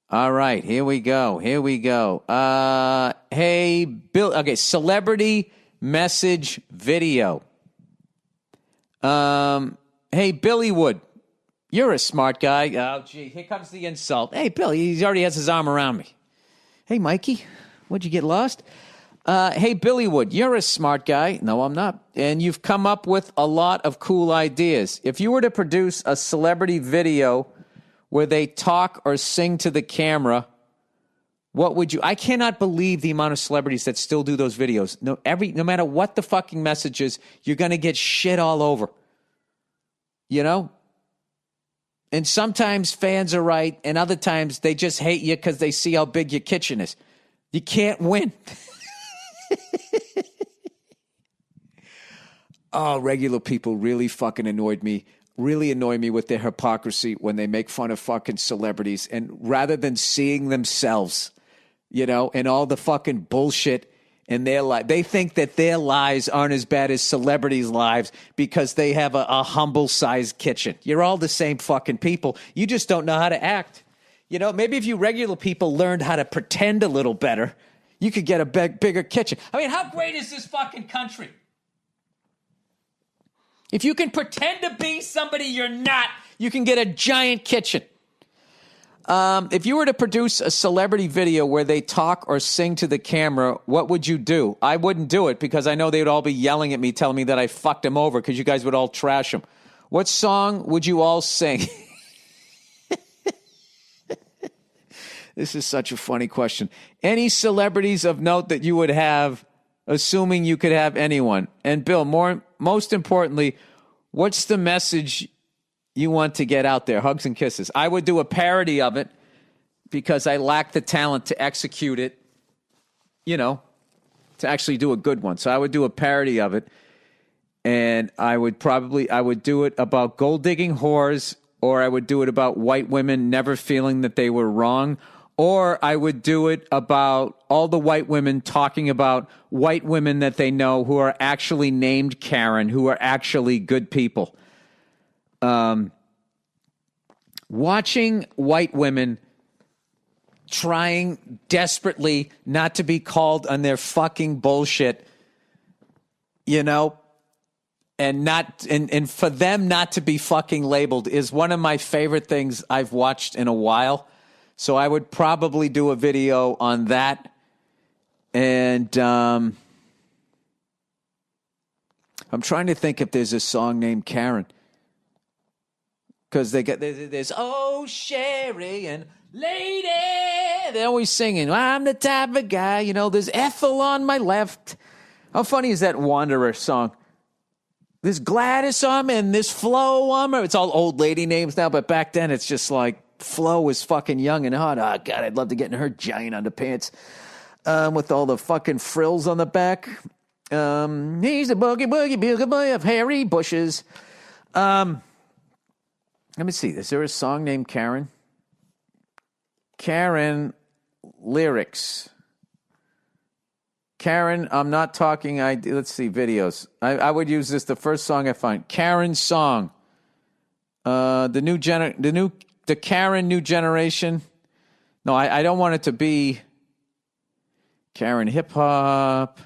All right. Here we go. Here we go. Uh, hey, Bill. Okay. Celebrity message video. Um, hey, Billy Wood, you're a smart guy. Oh, gee. Here comes the insult. Hey, Billy, he already has his arm around me. Hey, Mikey. Would you get lost? Uh, hey, Billy Wood, you're a smart guy. No, I'm not. And you've come up with a lot of cool ideas. If you were to produce a celebrity video where they talk or sing to the camera, what would you... I cannot believe the amount of celebrities that still do those videos. No, every, no matter what the fucking message is, you're going to get shit all over. You know? And sometimes fans are right, and other times they just hate you because they see how big your kitchen is. You can't win. Oh, regular people really fucking annoyed me. Really annoy me with their hypocrisy when they make fun of fucking celebrities. And rather than seeing themselves, you know, and all the fucking bullshit in their life, they think that their lives aren't as bad as celebrities' lives because they have a, a humble-sized kitchen. You're all the same fucking people. You just don't know how to act. You know, maybe if you regular people learned how to pretend a little better, you could get a big, bigger kitchen. I mean, how great is this fucking country? If you can pretend to be somebody you're not, you can get a giant kitchen. Um, if you were to produce a celebrity video where they talk or sing to the camera, what would you do? I wouldn't do it because I know they would all be yelling at me, telling me that I fucked them over because you guys would all trash them. What song would you all sing? This is such a funny question. Any celebrities of note that you would have, assuming you could have anyone? And Bill, more most importantly, what's the message you want to get out there? Hugs and kisses. I would do a parody of it because I lack the talent to execute it, you know, to actually do a good one. So I would do a parody of it, and I would probably, I would do it about gold-digging whores, or I would do it about white women never feeling that they were wrong, or I would do it about all the white women talking about white women that they know who are actually named Karen, who are actually good people. Um, watching white women trying desperately not to be called on their fucking bullshit, you know, and not and, and for them not to be fucking labeled is one of my favorite things I've watched in a while. So I would probably do a video on that. And um, I'm trying to think if there's a song named Karen. Because they get there's, oh, Sherry and Lady. They're always singing, I'm the type of guy, you know, there's Ethel on my left. How funny is that Wanderer song? There's Gladys um and this Flo um. It's all old lady names now, but back then it's just like, Flo was fucking young and hot. Oh, God, I'd love to get in her giant underpants um, with all the fucking frills on the back. Um, he's the boogie boogie boogie boy of hairy bushes. Um, let me see. Is there a song named Karen? Karen lyrics. Karen, I'm not talking. I let's see videos. I, I would use this. The first song I find. Karen's song. Uh, the new gener. The new. The Karen New Generation. No, I, I don't want it to be Karen Hip Hop.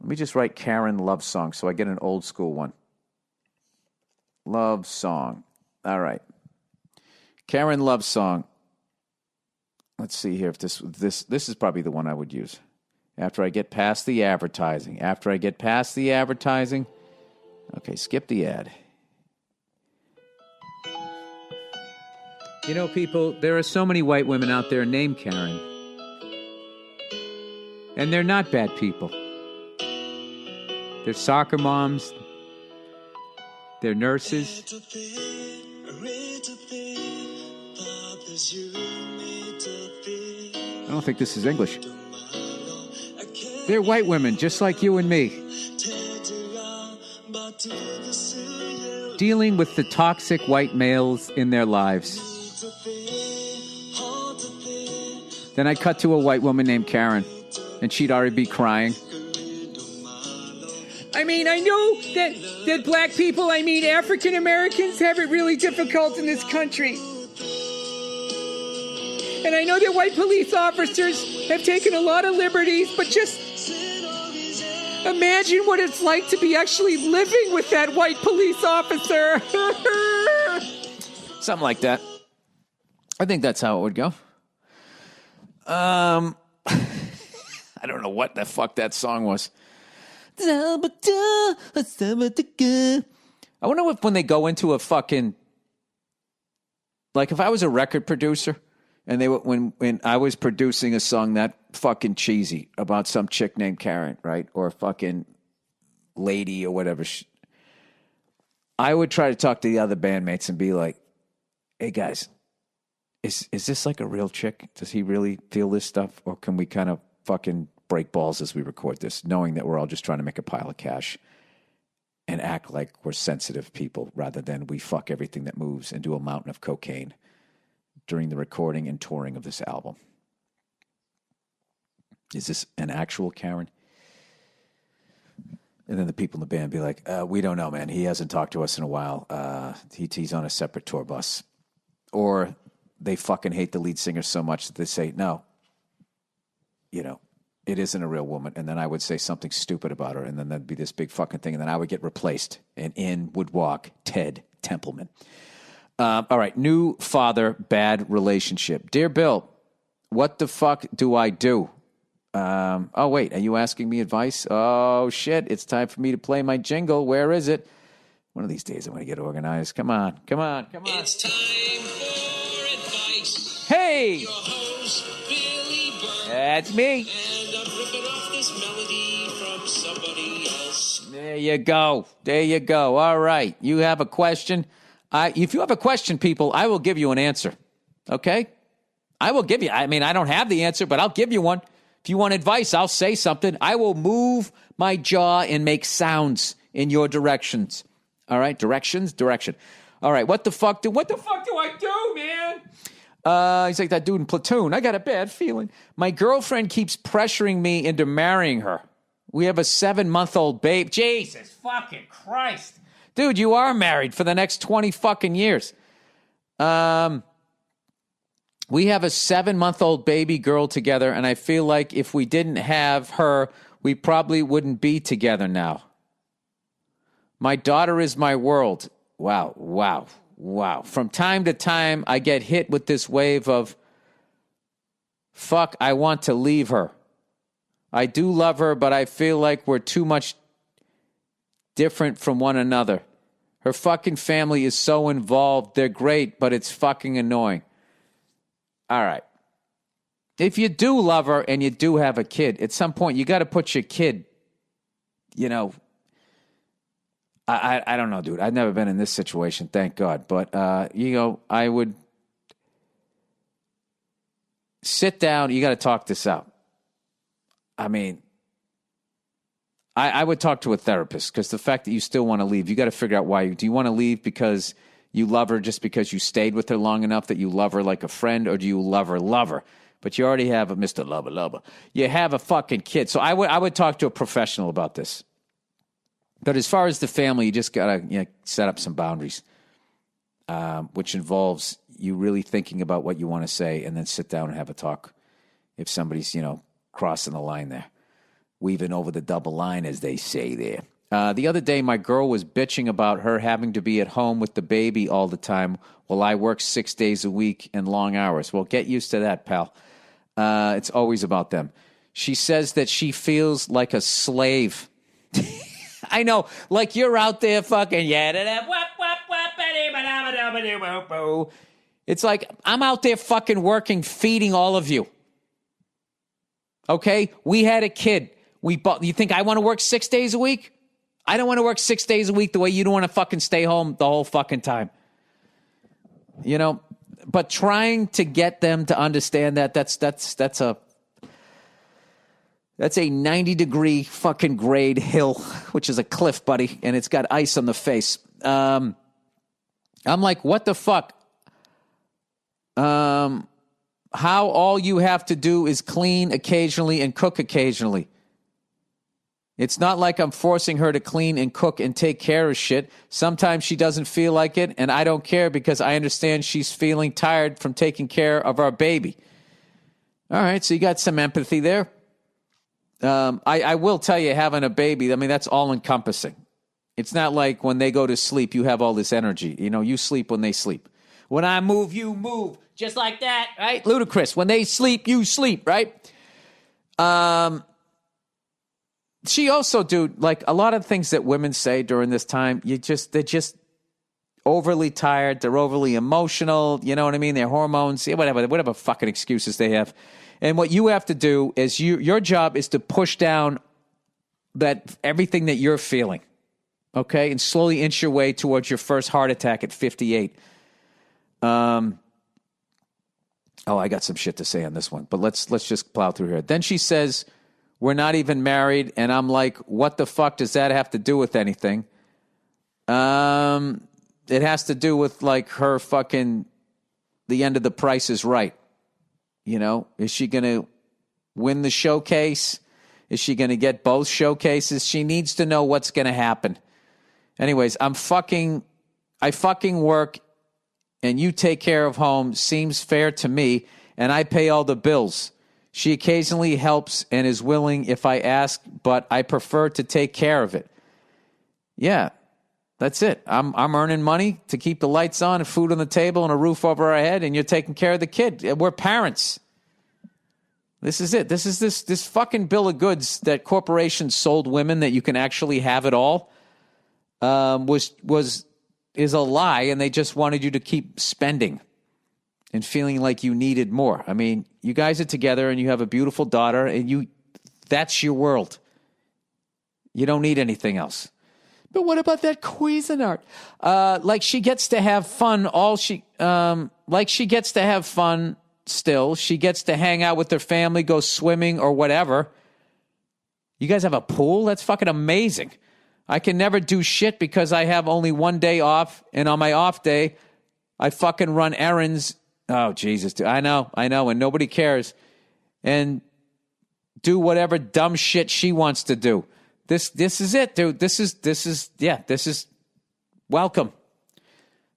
Let me just write Karen Love Song so I get an old school one. Love Song. All right. Karen Love Song. Let's see here if this this this is probably the one I would use. After I get past the advertising. After I get past the advertising, Okay, skip the ad. You know, people, there are so many white women out there named Karen. And they're not bad people. They're soccer moms. They're nurses. I don't think this is English. They're white women, just like you and me. Dealing with the toxic white males in their lives. Then I cut to a white woman named Karen, and she'd already be crying. I mean, I know that, that black people, I mean African Americans, have it really difficult in this country. And I know that white police officers have taken a lot of liberties, but just imagine what it's like to be actually living with that white police officer. Something like that. I think that's how it would go. Um, I don't know what the fuck that song was. I wonder if when they go into a fucking, like if I was a record producer and they were, when, when I was producing a song that fucking cheesy about some chick named Karen, right? Or a fucking lady or whatever. I would try to talk to the other bandmates and be like, hey guys, Is is this like a real chick? Does he really feel this stuff? Or can we kind of fucking break balls as we record this, knowing that we're all just trying to make a pile of cash and act like we're sensitive people rather than we fuck everything that moves and do a mountain of cocaine during the recording and touring of this album? Is this an actual Karen? And then the people in the band be like, uh, we don't know, man. He hasn't talked to us in a while. Uh, he, he's on a separate tour bus. Or they fucking hate the lead singer so much that they say, no, you know, it isn't a real woman. And then I would say something stupid about her, and then that'd be this big fucking thing, and then I would get replaced, and in would walk Ted Templeman. Um, all right, new father, bad relationship. Dear Bill, what the fuck do I do? Um, oh, wait, are you asking me advice? Oh, shit, it's time for me to play my jingle. Where is it? One of these days I'm going to get organized. Come on, come on, come on. It's time for... Hey! Your host, Billy Burke. That's me. And I'm ripping off this melody from somebody else. There you go. There you go. All right. You have a question. I, if you have a question, people, I will give you an answer. Okay? I will give you. I mean, I don't have the answer, but I'll give you one. If you want advice, I'll say something. I will move my jaw and make sounds in your directions. All right? Directions? Direction. All right. What the fuck do, what the fuck do I do, man? Uh, he's like that dude in Platoon. I got a bad feeling. My girlfriend keeps pressuring me into marrying her. We have a seven-month-old babe. Jesus fucking Christ. Dude, you are married for the next twenty fucking years. Um, we have a seven-month-old baby girl together, and I feel like if we didn't have her, we probably wouldn't be together now. My daughter is my world. Wow, wow. Wow. From time to time, I get hit with this wave of, fuck, I want to leave her. I do love her, but I feel like we're too much different from one another. Her fucking family is so involved. They're great, but it's fucking annoying. All right. If you do love her and you do have a kid, at some point, you got to put your kid, you know, I, I don't know, dude. I've never been in this situation, thank God. But, uh, you know, I would sit down. You got to talk this out. I mean, I, I would talk to a therapist, because the fact that you still want to leave, you got to figure out why. You, do you want to leave because you love her, just because you stayed with her long enough that you love her like a friend, or do you love her, love her? But you already have a Mister Lover Lover. You have a fucking kid. So I would I would talk to a professional about this. But as far as the family, you just got to you know, set up some boundaries, um, which involves you really thinking about what you want to say, and then sit down and have a talk if somebody's, you know, crossing the line there, weaving over the double line, as they say there. Uh, the other day, my girl was bitching about her having to be at home with the baby all the time while I work six days a week and long hours. Well, get used to that, pal. Uh, it's always about them. She says that she feels like a slave. I know, like, you're out there fucking, yeah. It's like, I'm out there fucking working, feeding all of you. Okay? We had a kid. We bought, you think I want to work six days a week? I don't want to work six days a week the way you don't want to fucking stay home the whole fucking time. You know, but trying to get them to understand that that's, that's, that's a, that's a ninety degree fucking grade hill, which is a cliff, buddy. And it's got ice on the face. Um, I'm like, what the fuck? Um, how all you have to do is clean occasionally and cook occasionally. It's not like I'm forcing her to clean and cook and take care of shit. Sometimes she doesn't feel like it, and I don't care because I understand she's feeling tired from taking care of our baby. All right, so you got some empathy there. Um, I, I will tell you, having a baby, I mean, that's all-encompassing. It's not like when they go to sleep, you have all this energy. You know, you sleep when they sleep. When I move, you move, just like that, right? Ludicrous. When they sleep, you sleep, right? Um... She also, dude, like a lot of things that women say during this time, you just, they're just overly tired. They're overly emotional. You know what I mean? Their hormones, whatever, whatever fucking excuses they have. And what you have to do is you, your job is to push down that everything that you're feeling. Okay. And slowly inch your way towards your first heart attack at fifty-eight. Um, oh, I got some shit to say on this one, but let's, let's just plow through here. Then she says, we're not even married, and I'm like, what the fuck does that have to do with anything? Um, it has to do with, like, her fucking, the end of The Price is Right. You know, is she going to win the showcase? Is she going to get both showcases? She needs to know what's going to happen. Anyways, I'm fucking, I fucking work, and you take care of home, seems fair to me, and I pay all the bills. She occasionally helps and is willing if I ask, but I prefer to take care of it. Yeah, that's it. I'm I'm earning money to keep the lights on and food on the table and a roof over our head, and you're taking care of the kid. We're parents. This is it. This is this this fucking bill of goods that corporations sold women, that you can actually have it all, um, was was is a lie, and they just wanted you to keep spending and feeling like you needed more. I mean, you guys are together and you have a beautiful daughter, and you, that's your world. You don't need anything else. But what about that Cuisinart? Uh, like she gets to have fun all she, um, like she gets to have fun still. She gets to hang out with her family, go swimming or whatever. You guys have a pool? That's fucking amazing. I can never do shit because I have only one day off, and on my off day, I fucking run errands. Oh, Jesus, dude. I know, I know, and nobody cares. And do whatever dumb shit she wants to do. This this is it, dude. This is, this is, yeah, this is welcome.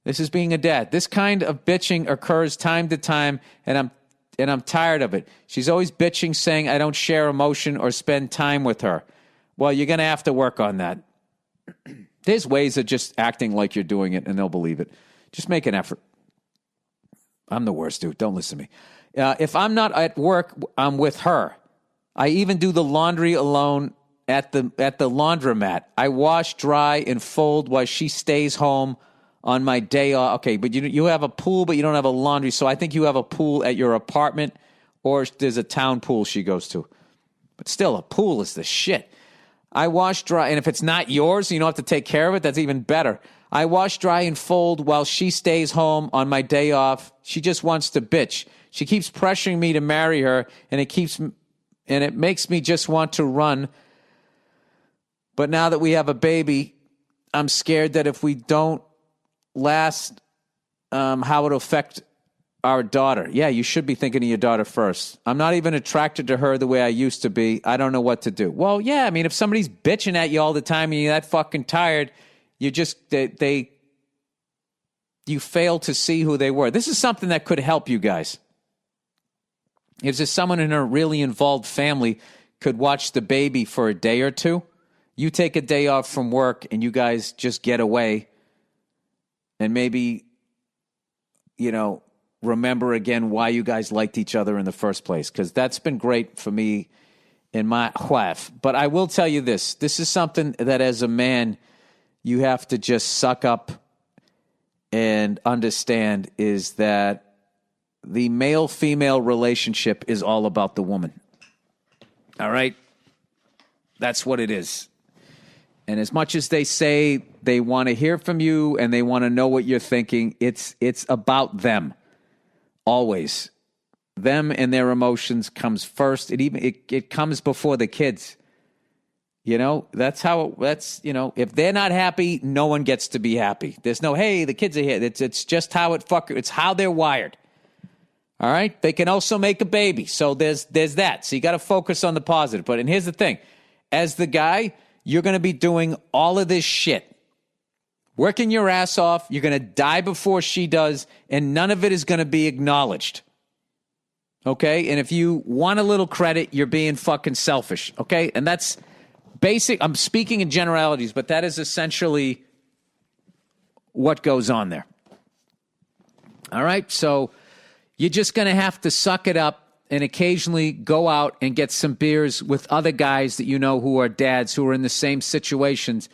This is being a dad. This kind of bitching occurs time to time, and I'm and I'm tired of it. She's always bitching, saying I don't share emotion or spend time with her. Well, you're going to have to work on that. There's ways of just acting like you're doing it, and they'll believe it. Just make an effort. I'm the worst, dude. Don't listen to me. Uh, if I'm not at work, I'm with her. I even do the laundry alone at the at the laundromat. I wash, dry, and fold while she stays home on my day off. Okay, but you you have a pool, but you don't have a laundry. So I think you have a pool at your apartment, or there's a town pool she goes to. But still, a pool is the shit. I wash, dry, and if it's not yours, you don't have to take care of it. That's even better. I wash, dry, and fold while she stays home on my day off. She just wants to bitch. She keeps pressuring me to marry her, and it keeps, and it makes me just want to run. But now that we have a baby, I'm scared that if we don't last, um, how it'll affect our daughter. Yeah, you should be thinking of your daughter first. I'm not even attracted to her the way I used to be. I don't know what to do. Well, yeah, I mean, if somebody's bitching at you all the time and you're that fucking tired, you just, they, they, you fail to see who they were. This is something that could help you guys. If there's someone in a really involved family could watch the baby for a day or two, you take a day off from work and you guys just get away and maybe, you know, remember again why you guys liked each other in the first place. Because that's been great for me in my life. But I will tell you this. This is something that as a man, you have to just suck up and understand, is that the male-female relationship is all about the woman. All right? That's what it is. And as much as they say they want to hear from you and they want to know what you're thinking, it's it's about them. Always. Them and their emotions comes first. It even it, it comes before the kids. You know, that's how it, that's, you know, if they're not happy, no one gets to be happy. There's no, hey, the kids are here. It's it's just how it fuck it's how they're wired. All right? They can also make a baby. So there's there's that. So you got to focus on the positive. But and here's the thing. As the guy, you're going to be doing all of this shit. Working your ass off, you're going to die before she does, and none of it is going to be acknowledged. Okay, and if you want a little credit, you're being fucking selfish, okay? And that's basic. I'm speaking in generalities, but that is essentially what goes on there. All right, so you're just going to have to suck it up and occasionally go out and get some beers with other guys that you know who are dads, who are in the same situations,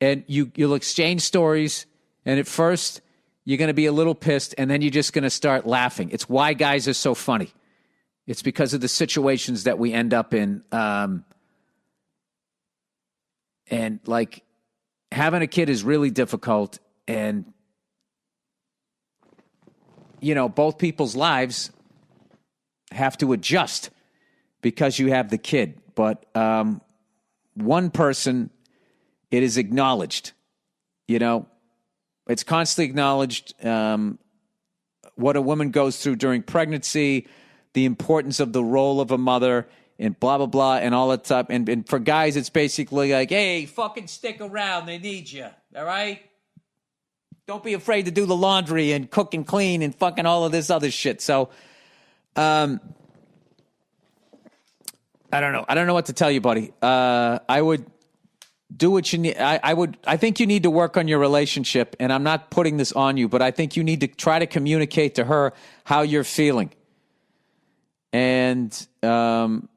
and you, you'll exchange stories, and at first you're going to be a little pissed, and then you're just going to start laughing. It's why guys are so funny. It's because of the situations that we end up in. Um, and, like, having a kid is really difficult. And, you know, both people's lives have to adjust because you have the kid. But um, one person, it is acknowledged, you know. It's constantly acknowledged um, what a woman goes through during pregnancy, the importance of the role of a mother, and blah, blah, blah, and all that stuff. And, and for guys, it's basically like, hey, fucking stick around. They need you, all right? Don't be afraid to do the laundry and cook and clean and fucking all of this other shit. So um, I don't know. I don't know what to tell you, buddy. Uh, I would... Do what you need. I, I would. I think you need to work on your relationship, and I'm not putting this on you, but I think you need to try to communicate to her how you're feeling. And um,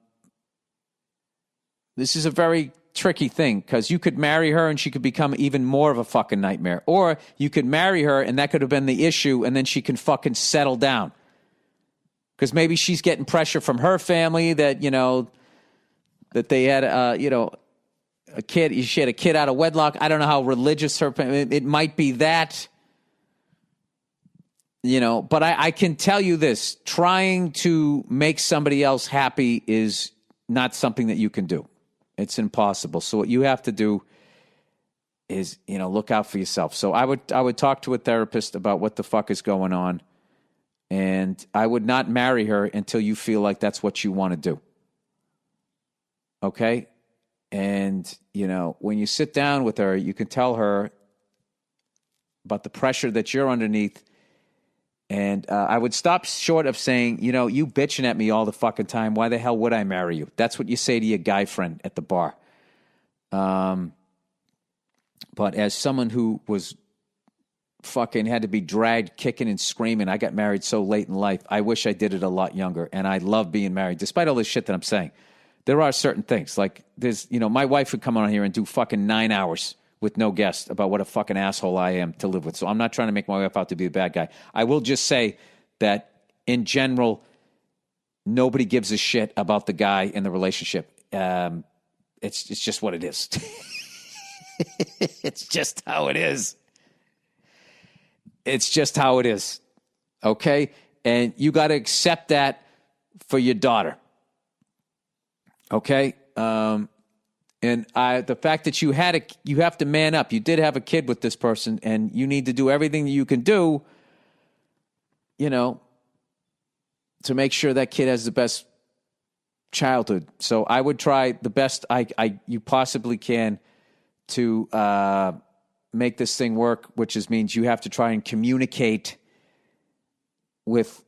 this is a very tricky thing, because you could marry her and she could become even more of a fucking nightmare. Or you could marry her and that could have been the issue, and then she can fucking settle down. Because maybe she's getting pressure from her family that, you know, that they had, uh, you know, a kid, she had a kid out of wedlock. I don't know how religious her, it might be that, you know, but I, I can tell you this, trying to make somebody else happy is not something that you can do. It's impossible. So what you have to do is, you know, look out for yourself. So I would, I would talk to a therapist about what the fuck is going on, and I would not marry her until you feel like that's what you want to do. Okay. And, you know, when you sit down with her, you can tell her about the pressure that you're underneath. And uh, I would stop short of saying, you know, you bitching at me all the fucking time. Why the hell would I marry you? That's what you say to your guy friend at the bar. Um, but as someone who was fucking had to be dragged kicking and screaming, I got married so late in life. I wish I did it a lot younger. And I love being married, despite all this shit that I'm saying. There are certain things, like there's, you know, my wife would come on here and do fucking nine hours with no guest about what a fucking asshole I am to live with. So I'm not trying to make my wife out to be a bad guy. I will just say that in general, nobody gives a shit about the guy in the relationship. Um, it's it's just what it is. It's just how it is. It's just how it is. Okay? And you got to accept that for your daughter. Okay, um, and I, the fact that you had a, you have to man up. You did have a kid with this person, and you need to do everything that you can do, you know, to make sure that kid has the best childhood. So I would try the best I, I you possibly can to uh, make this thing work, which is means you have to try and communicate with,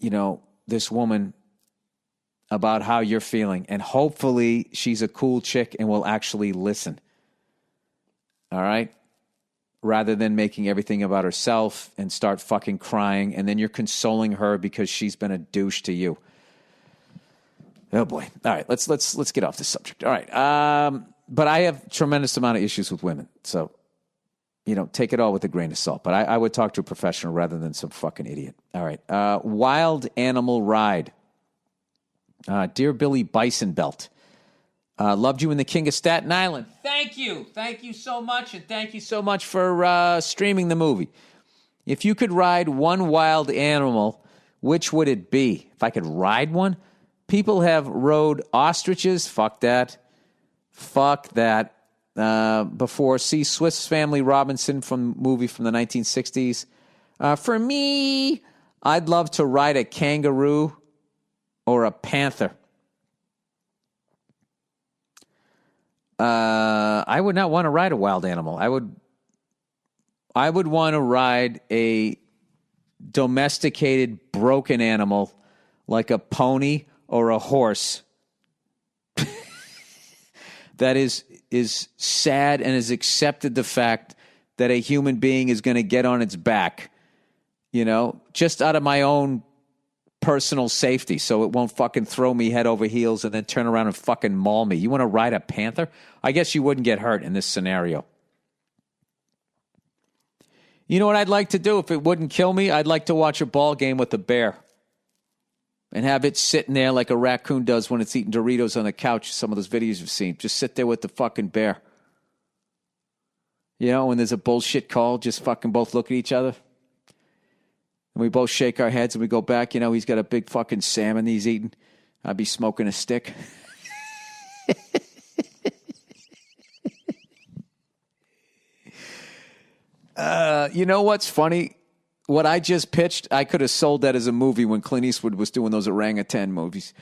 you know, this woman about how you're feeling, and hopefully she's a cool chick and will actually listen, all right? Rather than making everything about herself and start fucking crying, and then you're consoling her because she's been a douche to you. Oh boy. All right. Let's, let's, let's get off this subject. All right. Um, but I have tremendous amount of issues with women. So, you know, take it all with a grain of salt, but I, I would talk to a professional rather than some fucking idiot. All right. Uh, wild animal ride. Uh, dear Billy Bison Belt. Uh, loved you in the King of Staten Island. Thank you. Thank you so much. And thank you so much for uh, streaming the movie. If you could ride one wild animal, which would it be? If I could ride one? People have rode ostriches. Fuck that. Fuck that. Uh, before C. Swift's Family Robinson from movie from the nineteen sixties. Uh, for me, I'd love to ride a kangaroo or a panther. Uh, I would not want to ride a wild animal. I would, I would want to ride a domesticated, broken animal like a pony or a horse that is is sad and has accepted the fact that a human being is going to get on its back, you know, just out of my own personal safety, so it won't fucking throw me head over heels and then turn around and fucking maul me. You want to ride a panther? I guess you wouldn't get hurt in this scenario. You know what I'd like to do if it wouldn't kill me? I'd like to watch a ball game with a bear and have it sitting there like a raccoon does when it's eating Doritos on the couch. Some of those videos you've seen. Just sit there with the fucking bear. You know, when there's a bullshit call, just fucking both look at each other. And we both shake our heads and we go back. You know, he's got a big fucking salmon he's eating. I'd be smoking a stick. uh, you know what's funny? What I just pitched, I could have sold that as a movie when Clint Eastwood was doing those orangutan movies.